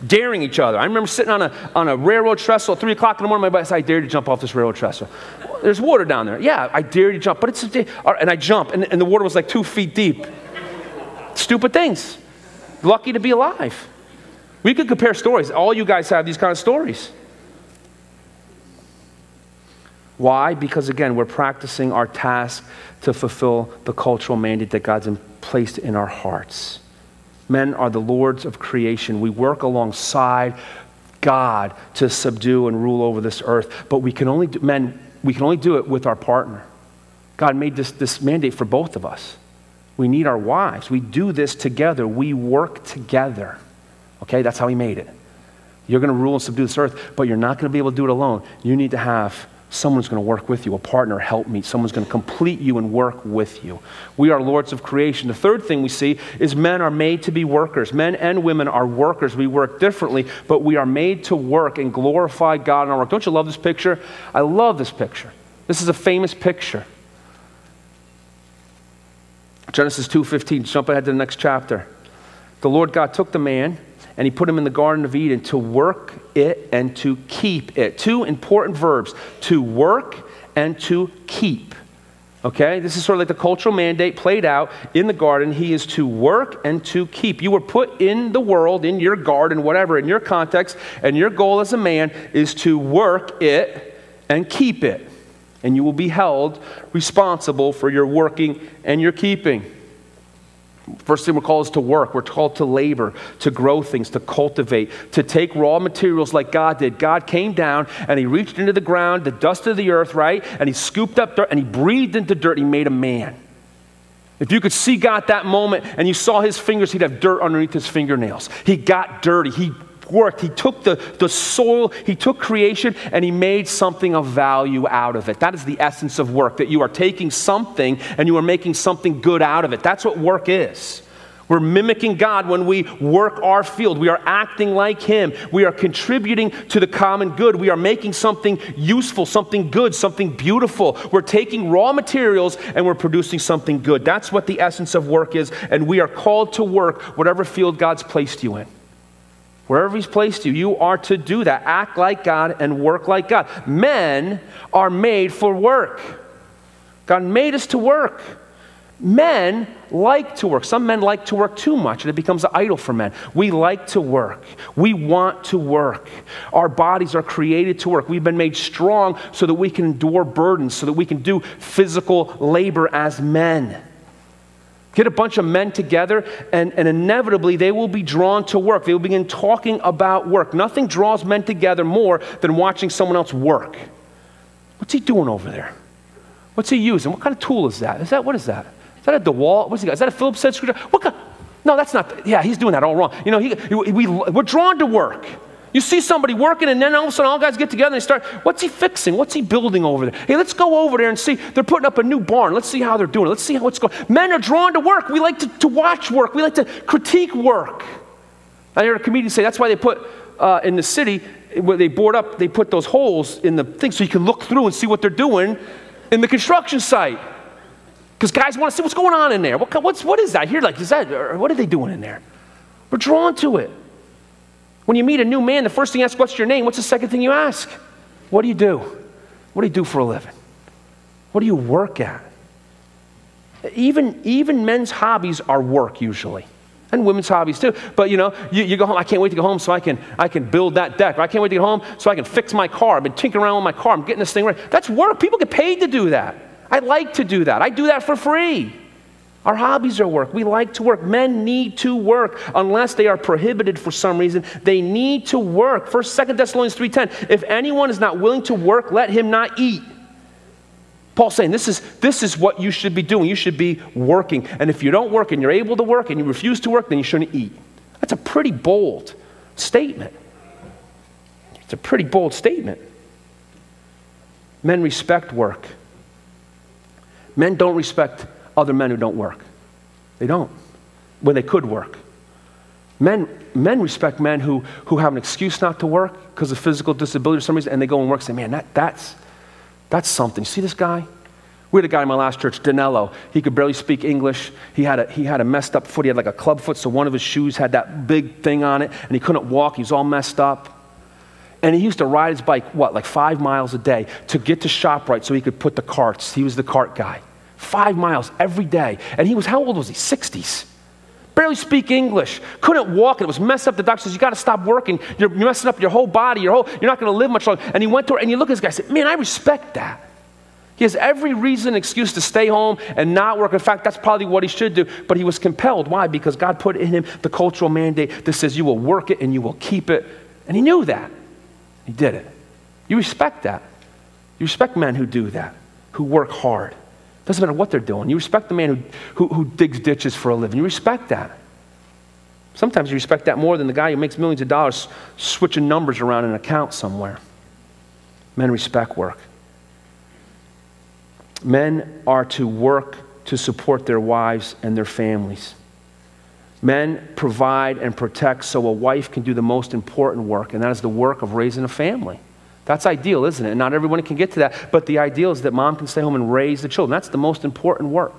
Daring each other. I remember sitting on a railroad trestle at 3 o'clock in the morning. My buddy said, I dare you to jump off this railroad trestle. Well, there's water down there. Yeah, I dare you to jump. But it's and I jump, and the water was like 2 feet deep. Stupid things. Lucky to be alive. We could compare stories. All you guys have these kind of stories. Why? Because, again, we're practicing our task to fulfill the cultural mandate that God's placed in our hearts. Men are the lords of creation. We work alongside God to subdue and rule over this earth, but we can only do it with our partner. God made this mandate for both of us. We need our wives. We do this together. We work together. Okay, that's how he made it. You're going to rule and subdue this earth, but you're not going to be able to do it alone. You need to have someone who's going to work with you, a partner, help me. Someone's going to complete you and work with you. We are lords of creation. The third thing we see is men are made to be workers. Men and women are workers. We work differently, but we are made to work and glorify God in our work. Don't you love this picture? I love this picture. This is a famous picture. Genesis 2:15, jump ahead to the next chapter. The Lord God took the man and he put him in the Garden of Eden to work it and to keep it. Two important verbs, to work and to keep. Okay, this is sort of like the cultural mandate played out in the garden. He is to work and to keep. You were put in the world, in your garden, whatever, in your context, and your goal as a man is to work it and keep it. And you will be held responsible for your working and your keeping. First thing we're called is to work. We're called to labor, to grow things, to cultivate, to take raw materials like God did. God came down and he reached into the ground, the dust of the earth, right? And he scooped up dirt and he breathed into dirt. He made a man. If you could see God that moment and you saw his fingers, he'd have dirt underneath his fingernails. He got dirty. He worked. He took the soil, he took creation, and he made something of value out of it. That is the essence of work, that you are taking something and you are making something good out of it. That's what work is. We're mimicking God when we work our field. We are acting like him. We are contributing to the common good. We are making something useful, something good, something beautiful. We're taking raw materials and we're producing something good. That's what the essence of work is, and we are called to work whatever field God's placed you in. Wherever he's placed you, you are to do that. Act like God and work like God. Men are made for work. God made us to work. Men like to work. Some men like to work too much, and it becomes an idol for men. We like to work. We want to work. Our bodies are created to work. We've been made strong so that we can endure burdens, so that we can do physical labor as men. Get a bunch of men together, and inevitably they will be drawn to work. They will begin talking about work. Nothing draws men together more than watching someone else work. What's he doing over there? What's he using? What kind of tool is that? What is that? Is that a DeWalt? What's he got? Is that a Phillips head screwdriver? What kind? No, that's not. Yeah, he's doing that all wrong. You know, we're drawn to work. You see somebody working, and then all of a sudden all guys get together and they start, what's he fixing? What's he building over there? Hey, let's go over there and see. They're putting up a new barn. Let's see how they're doing. Let's see how it's going. Men are drawn to work. We like to watch work. We like to critique work. I heard a comedian say that's why they put in the city, where they board up, they put those holes in the thing so you can look through and see what they're doing in the construction site. Because guys want to see what's going on in there. What is that? Here, like, what are they doing in there? We're drawn to it. When you meet a new man, the first thing you ask, what's your name? What's the second thing you ask? What do you do? What do you do for a living? What do you work at? Even men's hobbies are work usually. And women's hobbies too. But you know, you go home, I can't wait to go home so I can build that deck. Or I can't wait to get home so I can fix my car. I've been tinkering around with my car. I'm getting this thing right. That's work. People get paid to do that. I like to do that. I do that for free. Our hobbies are work. We like to work. Men need to work unless they are prohibited for some reason. They need to work. 2 Thessalonians 3:10, if anyone is not willing to work, let him not eat. Paul's saying this is what you should be doing. You should be working. And if you don't work and you're able to work and you refuse to work, then you shouldn't eat. That's a pretty bold statement. It's a pretty bold statement. Men respect work. Men don't respect other men who don't work. They don't, when they could work. Men respect men who have an excuse not to work because of physical disability or some reason, and they go and work and say, man, that's something. You see this guy? We had a guy in my last church, Danilo. He could barely speak English. He had a messed up foot. He had like a club foot, so one of his shoes had that big thing on it, and he couldn't walk. He was all messed up. And he used to ride his bike, like 5 miles a day to get to ShopRite so he could put the carts. He was the cart guy. 5 miles every day. And he was, how old was he? 60s. Barely speak English. Couldn't walk. It was messed up. The doctor says, you got to stop working. You're messing up your whole body. You're not going to live much longer. And he went to her, and you look at this guy and said, man, I respect that. He has every reason and excuse to stay home and not work. In fact, that's probably what he should do. But he was compelled. Why? Because God put in him the cultural mandate that says you will work it and you will keep it. And he knew that. He did it. You respect that. You respect men who do that, who work hard. Doesn't matter what they're doing. You respect the man who digs ditches for a living. You respect that. Sometimes you respect that more than the guy who makes millions of dollars switching numbers around in an account somewhere. Men respect work. Men are to work to support their wives and their families. Men provide and protect so a wife can do the most important work, and that is the work of raising a family. That's ideal, isn't it? And not everyone can get to that, but the ideal is that mom can stay home and raise the children. That's the most important work.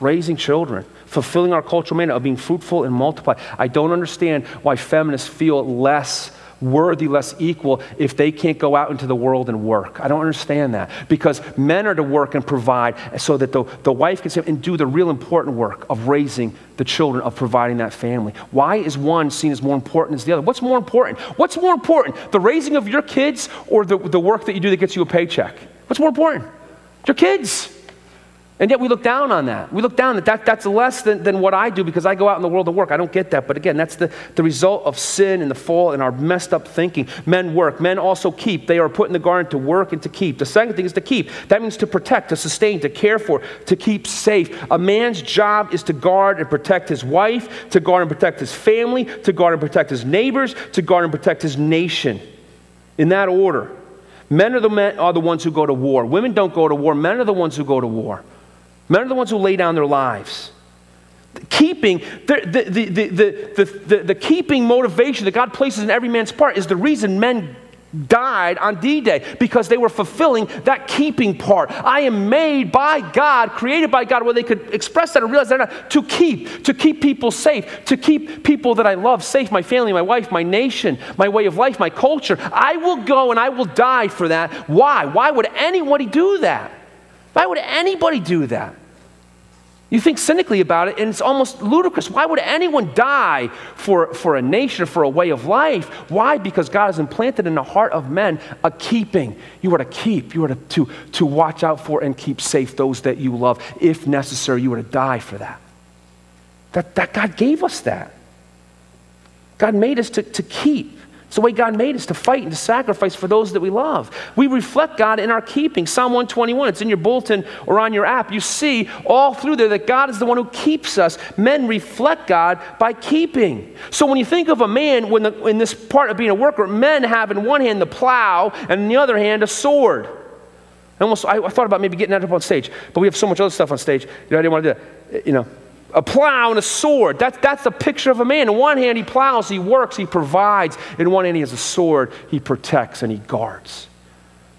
Raising children, fulfilling our cultural mandate of being fruitful and multiply. I don't understand why feminists feel less worthy, less equal if they can't go out into the world and work. I don't understand that, because men are to work and provide so that the wife can stay and do the real important work of raising the children, of providing that family. Why is one seen as more important as the other? What's more important? What's more important, the raising of your kids or the work that you do that gets you a paycheck? What's more important? Your kids. And yet we look down on that. We look down at that. That's less than what I do because I go out in the world and work. I don't get that. But again, that's the result of sin and the fall and our messed up thinking. Men work. Men also keep. They are put in the garden to work and to keep. The second thing is to keep. That means to protect, to sustain, to care for, to keep safe. A man's job is to guard and protect his wife, to guard and protect his family, to guard and protect his neighbors, to guard and protect his nation. In that order. Men are the ones who go to war. Women don't go to war. Men are the ones who go to war. Men are the ones who lay down their lives. Keeping, the keeping motivation that God places in every man's part is the reason men died on D-Day, because they were fulfilling that keeping part. I am made by God, created by God, where they could express that and realize they're not, to keep people safe, to keep people that I love safe, my family, my wife, my nation, my way of life, my culture. I will go and I will die for that. Why? Why would anybody do that? Why would anybody do that? You think cynically about it, and it's almost ludicrous. Why would anyone die for a nation, for a way of life? Why? Because God has implanted in the heart of men a keeping. You are to keep. You are to watch out for and keep safe those that you love. If necessary, you are to die for that. That God gave us that. God made us to keep. It's the way God made us, to fight and to sacrifice for those that we love. We reflect God in our keeping. Psalm 121, it's in your bulletin or on your app. You see all through there that God is the one who keeps us. Men reflect God by keeping. So when you think of a man in this part of being a worker, men have in one hand the plow and in the other hand a sword. I thought about maybe getting that up on stage, but we have so much other stuff on stage. I didn't want to do that. A plow and a sword. That's the picture of a man. In one hand, he plows, he works, he provides. In one hand, he has a sword, he protects and he guards.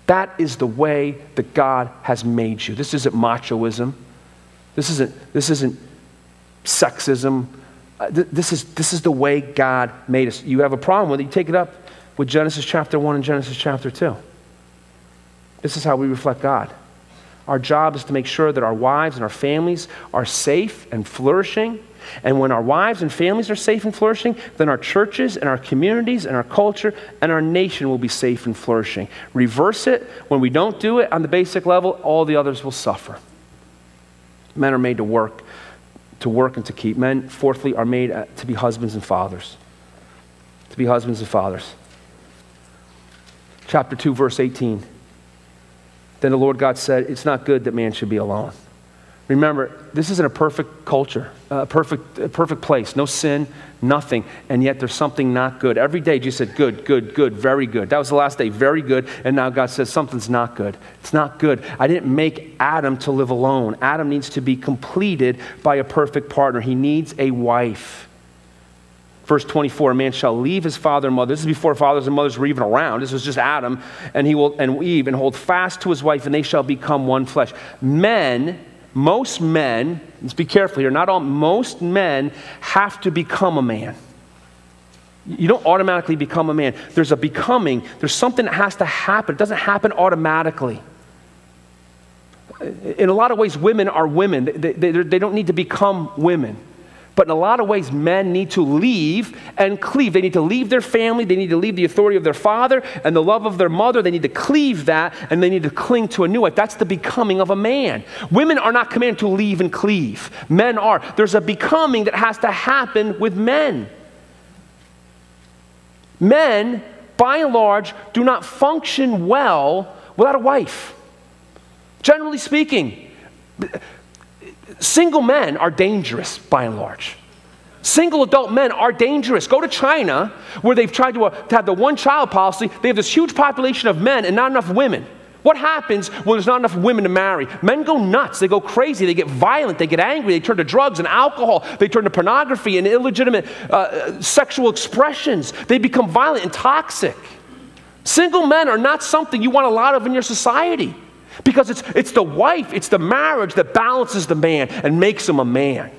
That is the way that God has made you. This isn't machoism. This isn't sexism. This is the way God made us. You have a problem with it, you take it up with Genesis chapter 1 and Genesis chapter 2. This is how we reflect God. Our job is to make sure that our wives and our families are safe and flourishing. And when our wives and families are safe and flourishing, then our churches and our communities and our culture and our nation will be safe and flourishing. Reverse it. When we don't do it on the basic level, all the others will suffer. Men are made to work and to keep. Men, fourthly, are made to be husbands and fathers. To be husbands and fathers. Chapter 2, verse 18. Then the Lord God said, it's not good that man should be alone. Remember, this isn't a perfect culture, a perfect place, no sin, nothing, and yet there's something not good. Every day Jesus said, good, good, good, very good. That was the last day, very good, and now God says something's not good. It's not good. I didn't make Adam to live alone. Adam needs to be completed by a perfect partner. He needs a wife. Verse 24, a man shall leave his father and mother. This is before fathers and mothers were even around. This was just Adam and Eve, and hold fast to his wife, and they shall become one flesh. Men, most men, let's be careful here, not all, most men have to become a man. You don't automatically become a man. There's a becoming. There's something that has to happen. It doesn't happen automatically. In a lot of ways, women are women. They don't need to become women. But in a lot of ways, men need to leave and cleave. They need to leave their family. They need to leave the authority of their father and the love of their mother. They need to cleave that, and they need to cling to a new life. That's the becoming of a man. Women are not commanded to leave and cleave. Men are. There's a becoming that has to happen with men. Men, by and large, do not function well without a wife. Generally speaking, single men are dangerous, by and large. Single adult men are dangerous. Go to China, where they've tried to have the one-child policy. They have this huge population of men and not enough women. What happens when there's not enough women to marry? Men go nuts. They go crazy. They get violent. They get angry. They turn to drugs and alcohol. They turn to pornography and illegitimate sexual expressions. They become violent and toxic. Single men are not something you want a lot of in your society. Because it's the wife, it's the marriage that balances the man and makes him a man.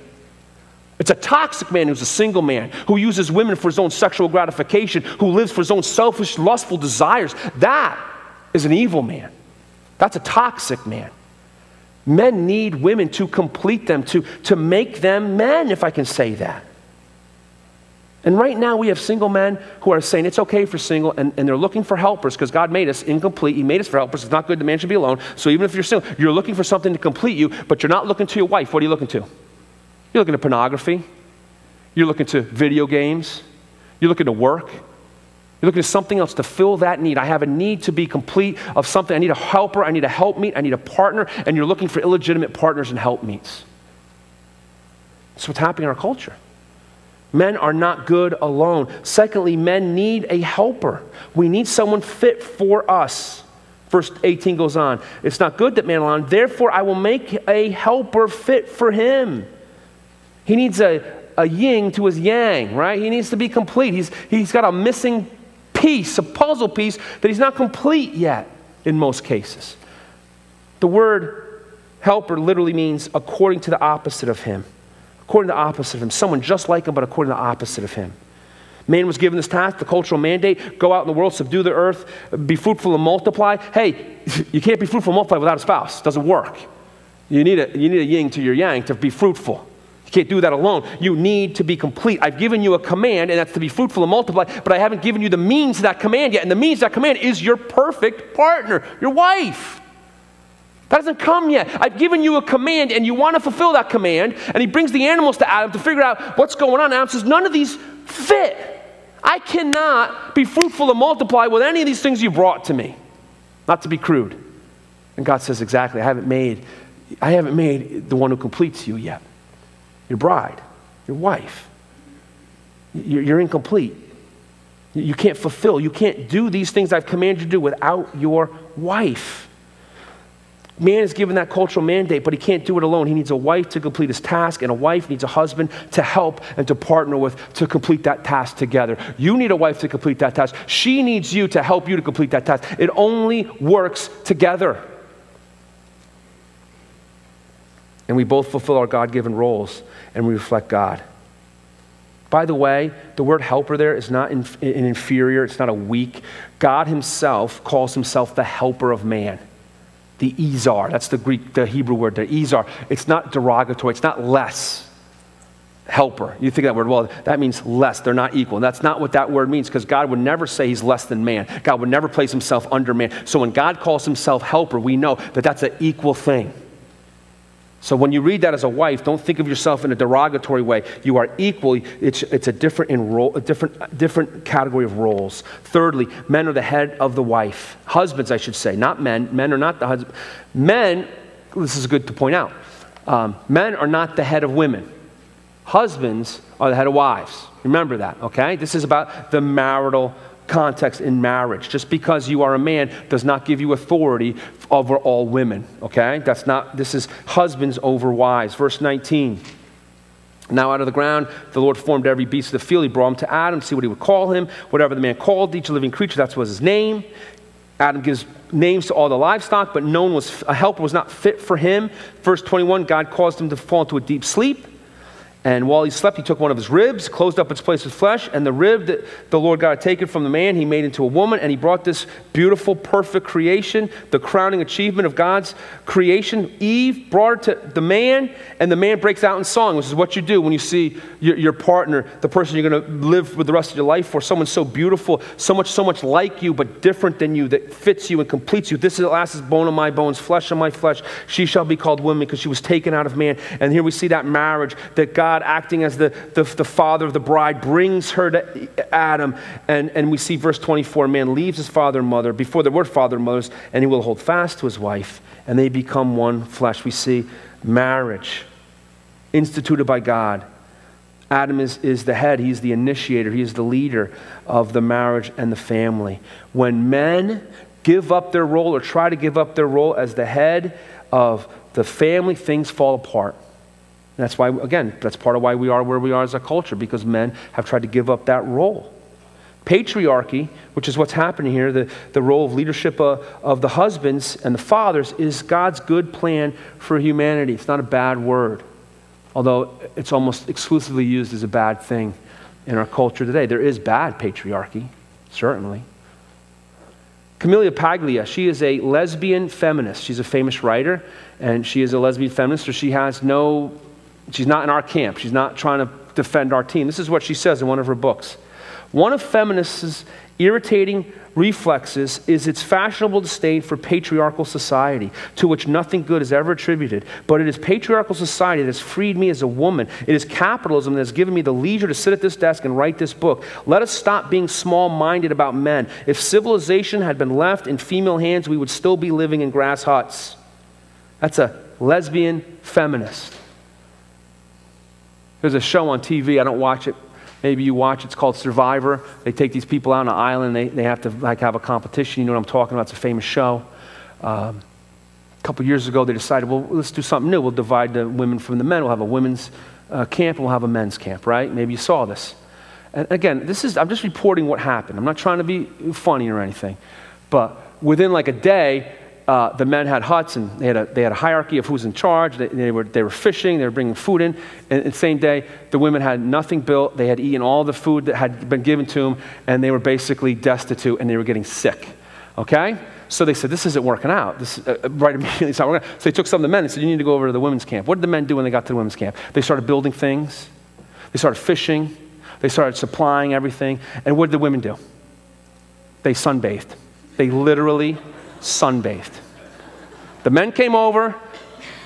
It's a toxic man who's a single man, who uses women for his own sexual gratification, who lives for his own selfish, lustful desires. That is an evil man. That's a toxic man. Men need women to complete them, to make them men, if I can say that. And right now we have single men who are saying it's okay for single, and they're looking for helpers because God made us incomplete. He made us for helpers. It's not good that man should be alone. So even if you're single, you're looking for something to complete you, but you're not looking to your wife. What are you looking to? You're looking to pornography. You're looking to video games. You're looking to work. You're looking to something else to fill that need. I have a need to be complete of something. I need a helper. I need a helpmeet. I need a partner. And you're looking for illegitimate partners and helpmeets. That's what's happening in our culture. Men are not good alone. Secondly, men need a helper. We need someone fit for us. Verse 18 goes on. It's not good that man alone, therefore I will make a helper fit for him. He needs a yin to his yang, right? He needs to be complete. He's got a missing piece, a puzzle piece that he's not complete yet in most cases. The word helper literally means according to the opposite of him. According to the opposite of him. Someone just like him, but according to the opposite of him. Man was given this task, the cultural mandate, go out in the world, subdue the earth, be fruitful and multiply. Hey, you can't be fruitful and multiply without a spouse. It doesn't work. You need a yin to your yang to be fruitful. You can't do that alone. You need to be complete. I've given you a command, and that's to be fruitful and multiply, but I haven't given you the means to that command yet, and the means to that command is your perfect partner, your wife. That doesn't come yet. I've given you a command, and you want to fulfill that command. And he brings the animals to Adam to figure out what's going on. Adam says, none of these fit. I cannot be fruitful and multiply with any of these things you brought to me. Not to be crude. And God says, exactly, I haven't made the one who completes you yet. Your bride, your wife. You're incomplete. You can't fulfill. You can't do these things I've commanded you to do without your wife. Man is given that cultural mandate, but he can't do it alone. He needs a wife to complete his task, and a wife needs a husband to help and to partner with to complete that task together. You need a wife to complete that task. She needs you to help you to complete that task. It only works together. And we both fulfill our God-given roles, and we reflect God. By the way, the word helper there is not an inferior. It's not a weak. God himself calls himself the helper of man. The ezar, that's the Greek, the Hebrew word, the ezar. It's not derogatory, it's not less. Helper, you think that word, well, that means less, they're not equal. And that's not what that word means, because God would never say he's less than man. God would never place himself under man. So when God calls himself helper, we know that that's an equal thing. So when you read that as a wife, don't think of yourself in a derogatory way. You are equal. It's a different category of roles. Thirdly, men are the head of the wife. Husbands, I should say, not men. Men are not the husband. Men, this is good to point out, men are not the head of women. Husbands are the head of wives. Remember that, okay? This is about the marital context in marriage. Just because you are a man does not give you authority over all women, okay? That's not, this is husbands over wives. Verse 19, now out of the ground the Lord formed every beast of the field. He brought him to Adam, see what he would call him. Whatever the man called each living creature, that was his name. Adam gives names to all the livestock, but no one was, a helper was not fit for him. Verse 21, God caused him to fall into a deep sleep. And while he slept, he took one of his ribs, closed up its place with flesh, and the rib that the Lord God had taken from the man, he made into a woman, and he brought this beautiful, perfect creation, the crowning achievement of God's creation. Eve brought it to the man, and the man breaks out in song, which is what you do when you see your partner, the person you're going to live with the rest of your life for, someone so beautiful, so much like you, but different than you, that fits you and completes you. This is the last bone of my bones, flesh of my flesh. She shall be called woman because she was taken out of man. And here we see that marriage, that God, acting as the father of the bride, brings her to Adam. And we see verse 24, man leaves his father and mother, before there were father and mothers, and he will hold fast to his wife, and they become one flesh. We see marriage instituted by God. Adam is the head. He's the initiator. He is the leader of the marriage and the family. When men give up their role or try to give up their role as the head of the family, things fall apart. That's why, again, that's part of why we are where we are as a culture, because men have tried to give up that role. Patriarchy, which is what's happening here, the role of leadership of the husbands and the fathers, is God's good plan for humanity. It's not a bad word, although it's almost exclusively used as a bad thing in our culture today. There is bad patriarchy, certainly. Camilla Paglia, she is a lesbian feminist. She's a famous writer, and she is a lesbian feminist, so she has no... She's not in our camp. She's not trying to defend our team. This is what she says in one of her books. One of feminists' irritating reflexes is its fashionable disdain for patriarchal society, to which nothing good is ever attributed. But it is patriarchal society that has freed me as a woman. It is capitalism that has given me the leisure to sit at this desk and write this book. Let us stop being small-minded about men. If civilization had been left in female hands, we would still be living in grass huts. That's a lesbian feminist. There's a show on TV, I don't watch it, maybe you watch it, it's called Survivor. They take these people out on an island, they have to like have a competition, you know what I'm talking about, it's a famous show. A couple years ago they decided, well, let's do something new, we'll divide the women from the men, we'll have a women's camp and we'll have a men's camp, right? Maybe you saw this. And again, this is, I'm just reporting what happened, I'm not trying to be funny or anything, but within like a day, the men had huts, and they had a hierarchy of who's in charge. They were fishing, they were bringing food in, and the same day, the women had nothing built. They had eaten all the food that had been given to them, and they were basically destitute, and they were getting sick, okay? So they said, this isn't working out. This right immediately it's not working out. So they took some of the men and said, you need to go over to the women's camp. What did the men do when they got to the women's camp? They started building things. They started fishing. They started supplying everything. And what did the women do? They sunbathed. They literally sunbathed. The men came over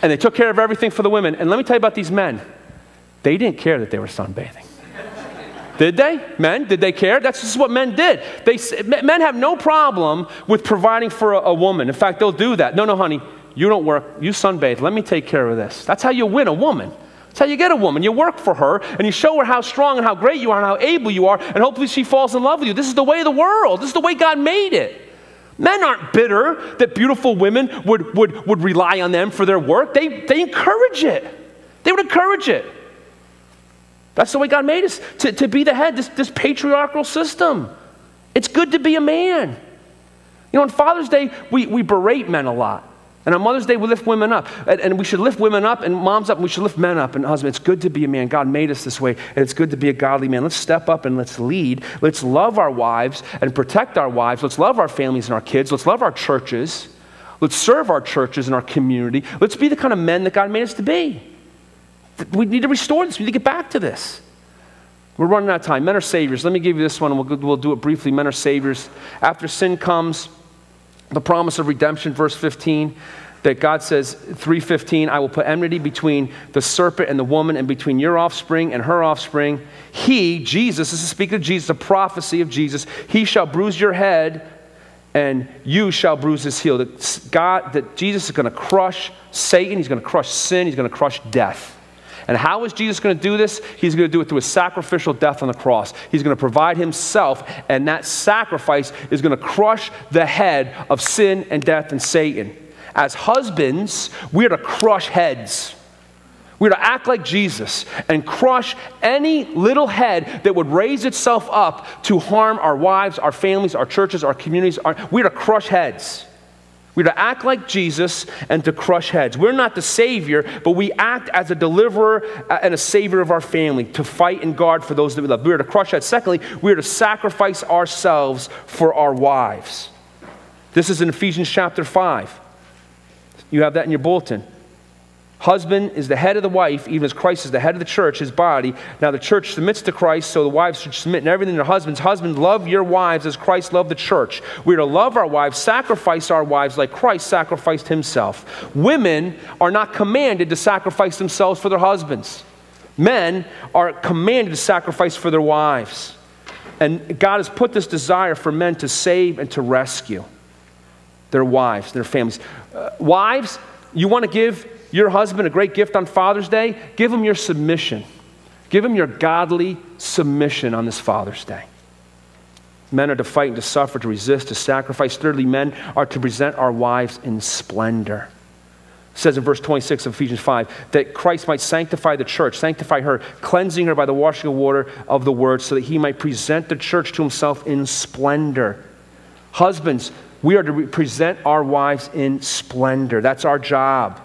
and they took care of everything for the women. And let me tell you about these men. They didn't care that they were sunbathing. Did they? Men, did they care? That's just what men did. Men have no problem with providing for a woman. In fact, they'll do that. No, no, honey, you don't work. You sunbathe. Let me take care of this. That's how you win a woman. That's how you get a woman. You work for her, and you show her how strong and how great you are and how able you are, and hopefully she falls in love with you. This is the way of the world. This is the way God made it. Men aren't bitter that beautiful women would rely on them for their work. They encourage it. They would encourage it. That's the way God made us, to be the head, this patriarchal system. It's good to be a man. You know, on Father's Day, we berate men a lot. And on Mother's Day, we lift women up. And we should lift women up and moms up, and we should lift men up and husbands. It's good to be a man. God made us this way, and it's good to be a godly man. Let's step up and let's lead. Let's love our wives and protect our wives. Let's love our families and our kids. Let's love our churches. Let's serve our churches and our community. Let's be the kind of men that God made us to be. We need to restore this. We need to get back to this. We're running out of time. Men are saviors. Let me give you this one, and we'll do it briefly. Men are saviors. After sin comes the promise of redemption, verse 15, that God says, 3:15, I will put enmity between the serpent and the woman and between your offspring and her offspring. He, Jesus, this is speaking of Jesus, the prophecy of Jesus, he shall bruise your head and you shall bruise his heel. That Jesus is going to crush Satan, he's going to crush sin, he's going to crush death. And how is Jesus going to do this? He's going to do it through his sacrificial death on the cross. He's going to provide himself, and that sacrifice is going to crush the head of sin and death and Satan. As husbands, we're to crush heads. We're to act like Jesus and crush any little head that would raise itself up to harm our wives, our families, our churches, our communities. We're to crush heads. We're to act like Jesus and to crush heads. We're not the Savior, but we act as a deliverer and a Savior of our family, to fight and guard for those that we love. We're to crush heads. Secondly, we're to sacrifice ourselves for our wives. This is in Ephesians chapter 5. You have that in your bulletin. Husband is the head of the wife, even as Christ is the head of the church, his body. Now the church submits to Christ, so the wives should submit in everything to their husbands. Husbands, love your wives as Christ loved the church. We are to love our wives, sacrifice our wives like Christ sacrificed himself. Women are not commanded to sacrifice themselves for their husbands. Men are commanded to sacrifice for their wives. And God has put this desire for men to save and to rescue their wives, their families. Wives, you want to give your husband a great gift on Father's Day? Give him your submission. Give him your godly submission on this Father's Day. Men are to fight and to suffer, to resist, to sacrifice. Thirdly, men are to present our wives in splendor. It says in verse 26 of Ephesians 5, that Christ might sanctify the church, sanctify her, cleansing her by the washing of water of the word, so that he might present the church to himself in splendor. Husbands, we are to present our wives in splendor. That's our job.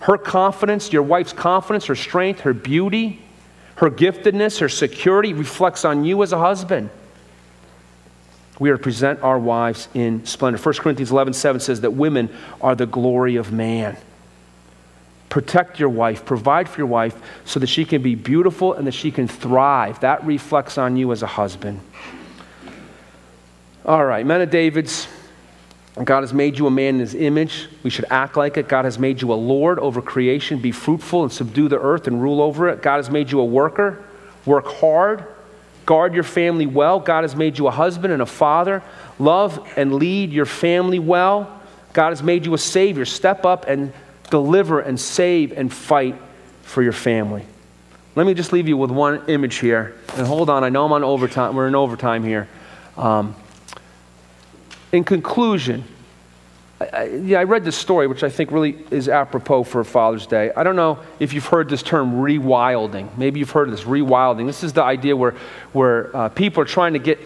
Her confidence, your wife's confidence, her strength, her beauty, her giftedness, her security reflects on you as a husband. We are to present our wives in splendor. 1 Corinthians 11:7 says that women are the glory of man. Protect your wife, provide for your wife so that she can be beautiful and that she can thrive. That reflects on you as a husband. All right, men of David's, God has made you a man in his image. We should act like it. God has made you a lord over creation. Be fruitful and subdue the earth and rule over it. God has made you a worker. Work hard. Guard your family well. God has made you a husband and a father. Love and lead your family well. God has made you a savior. Step up and deliver and save and fight for your family. Let me just leave you with one image here. And hold on, I know I'm on overtime. We're in overtime here. In conclusion, I read this story, which I think really is apropos for Father's Day. I don't know if you've heard this term, rewilding. Maybe you've heard of this, rewilding. This is the idea where people are trying to get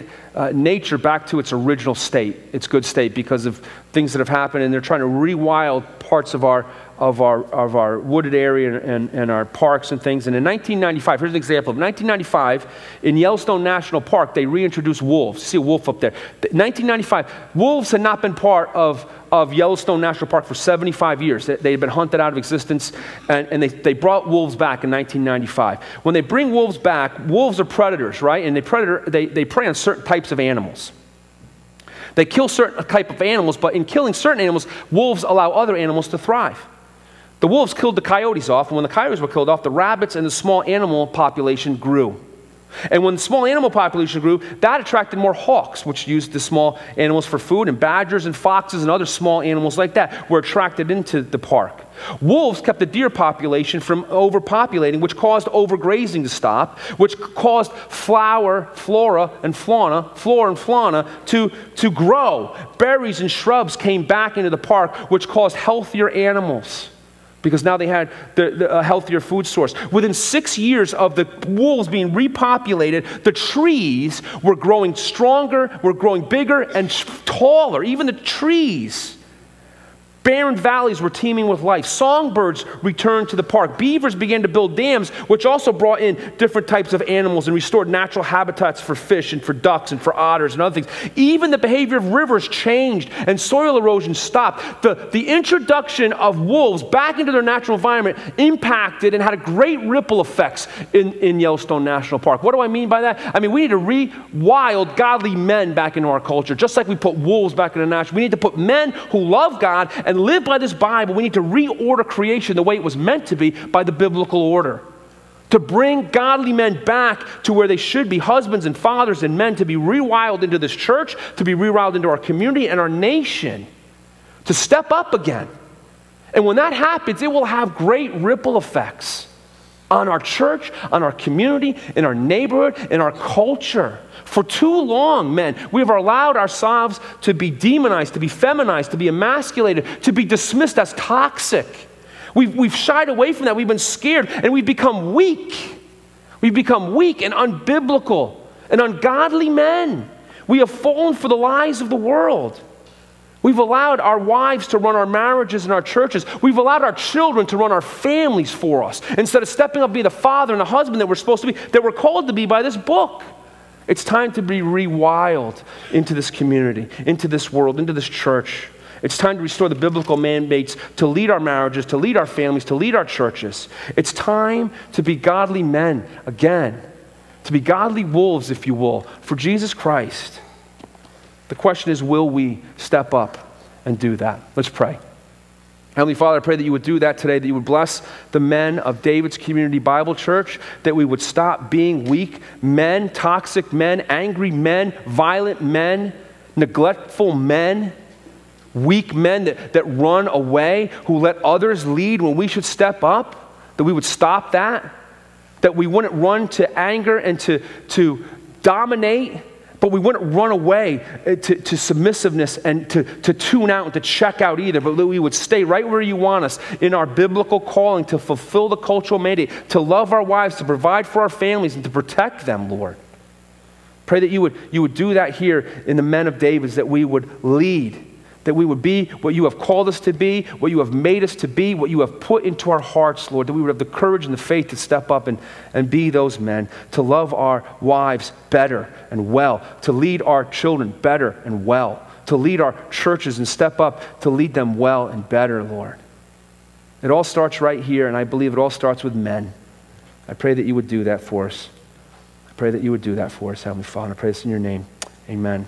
nature back to its original state, its good state, because of things that have happened, and they're trying to rewild parts of our wooded area and our parks and things. And in 1995, here's an example. In 1995, in Yellowstone National Park, they reintroduced wolves. You see a wolf up there. In 1995, wolves had not been part of Yellowstone National Park for 75 years. They had been hunted out of existence, and they brought wolves back in 1995. When they bring wolves back, wolves are predators, right? And they prey on certain types of animals. They kill certain type of animals, but in killing certain animals, wolves allow other animals to thrive. The wolves killed the coyotes off, and when the coyotes were killed off, the rabbits and the small animal population grew. And when the small animal population grew, that attracted more hawks, which used the small animals for food, and badgers and foxes and other small animals like that were attracted into the park. Wolves kept the deer population from overpopulating, which caused overgrazing to stop, which caused flora and fauna to grow. Berries and shrubs came back into the park, which caused healthier animals, because now they had a healthier food source. Within 6 years of the wolves being repopulated, the trees were growing stronger, were growing bigger and taller, even the trees. Barren valleys were teeming with life. Songbirds returned to the park. Beavers began to build dams, which also brought in different types of animals and restored natural habitats for fish and for ducks and for otters and other things. Even the behavior of rivers changed and soil erosion stopped. The introduction of wolves back into their natural environment impacted and had a great ripple effects in Yellowstone National Park. What do I mean by that? I mean, we need to rewild godly men back into our culture, just like we put wolves back into nature. We need to put men who love God and live by this Bible. We need to reorder creation the way it was meant to be by the biblical order, to bring godly men back to where they should be, husbands and fathers and men, to be rewild into this church, to be rewild into our community and our nation, to step up again. And when that happens, it will have great ripple effects on our church, on our community, in our neighborhood, in our culture. For too long, men, we have allowed ourselves to be demonized, to be feminized, to be emasculated, to be dismissed as toxic. We've shied away from that. We've been scared, and we've become weak. We've become weak and unbiblical and ungodly men. We have fallen for the lies of the world. We've allowed our wives to run our marriages and our churches. We've allowed our children to run our families for us instead of stepping up to be the father and the husband that we're supposed to be, that we're called to be by this book. It's time to be rewired into this community, into this world, into this church. It's time to restore the biblical mandates to lead our marriages, to lead our families, to lead our churches. It's time to be godly men again, to be godly wolves, if you will, for Jesus Christ. The question is, will we step up and do that? Let's pray. Heavenly Father, I pray that you would do that today, that you would bless the men of David's Community Bible Church, that we would stop being weak men, toxic men, angry men, violent men, neglectful men, weak men that run away, who let others lead when we should step up, that we would stop that we wouldn't run to anger and to dominate, but we wouldn't run away to submissiveness and to tune out and to check out either, but we would stay right where you want us in our biblical calling to fulfill the cultural mandate, to love our wives, to provide for our families, and to protect them, Lord. Pray that you would do that here in the men of David's, that we would lead, that we would be what you have called us to be, what you have made us to be, what you have put into our hearts, Lord, that we would have the courage and the faith to step up and be those men, to love our wives better and well, to lead our children better and well, to lead our churches and step up to lead them well and better, Lord. It all starts right here, and I believe it all starts with men. I pray that you would do that for us. I pray that you would do that for us, Heavenly Father. I pray this in your name. Amen.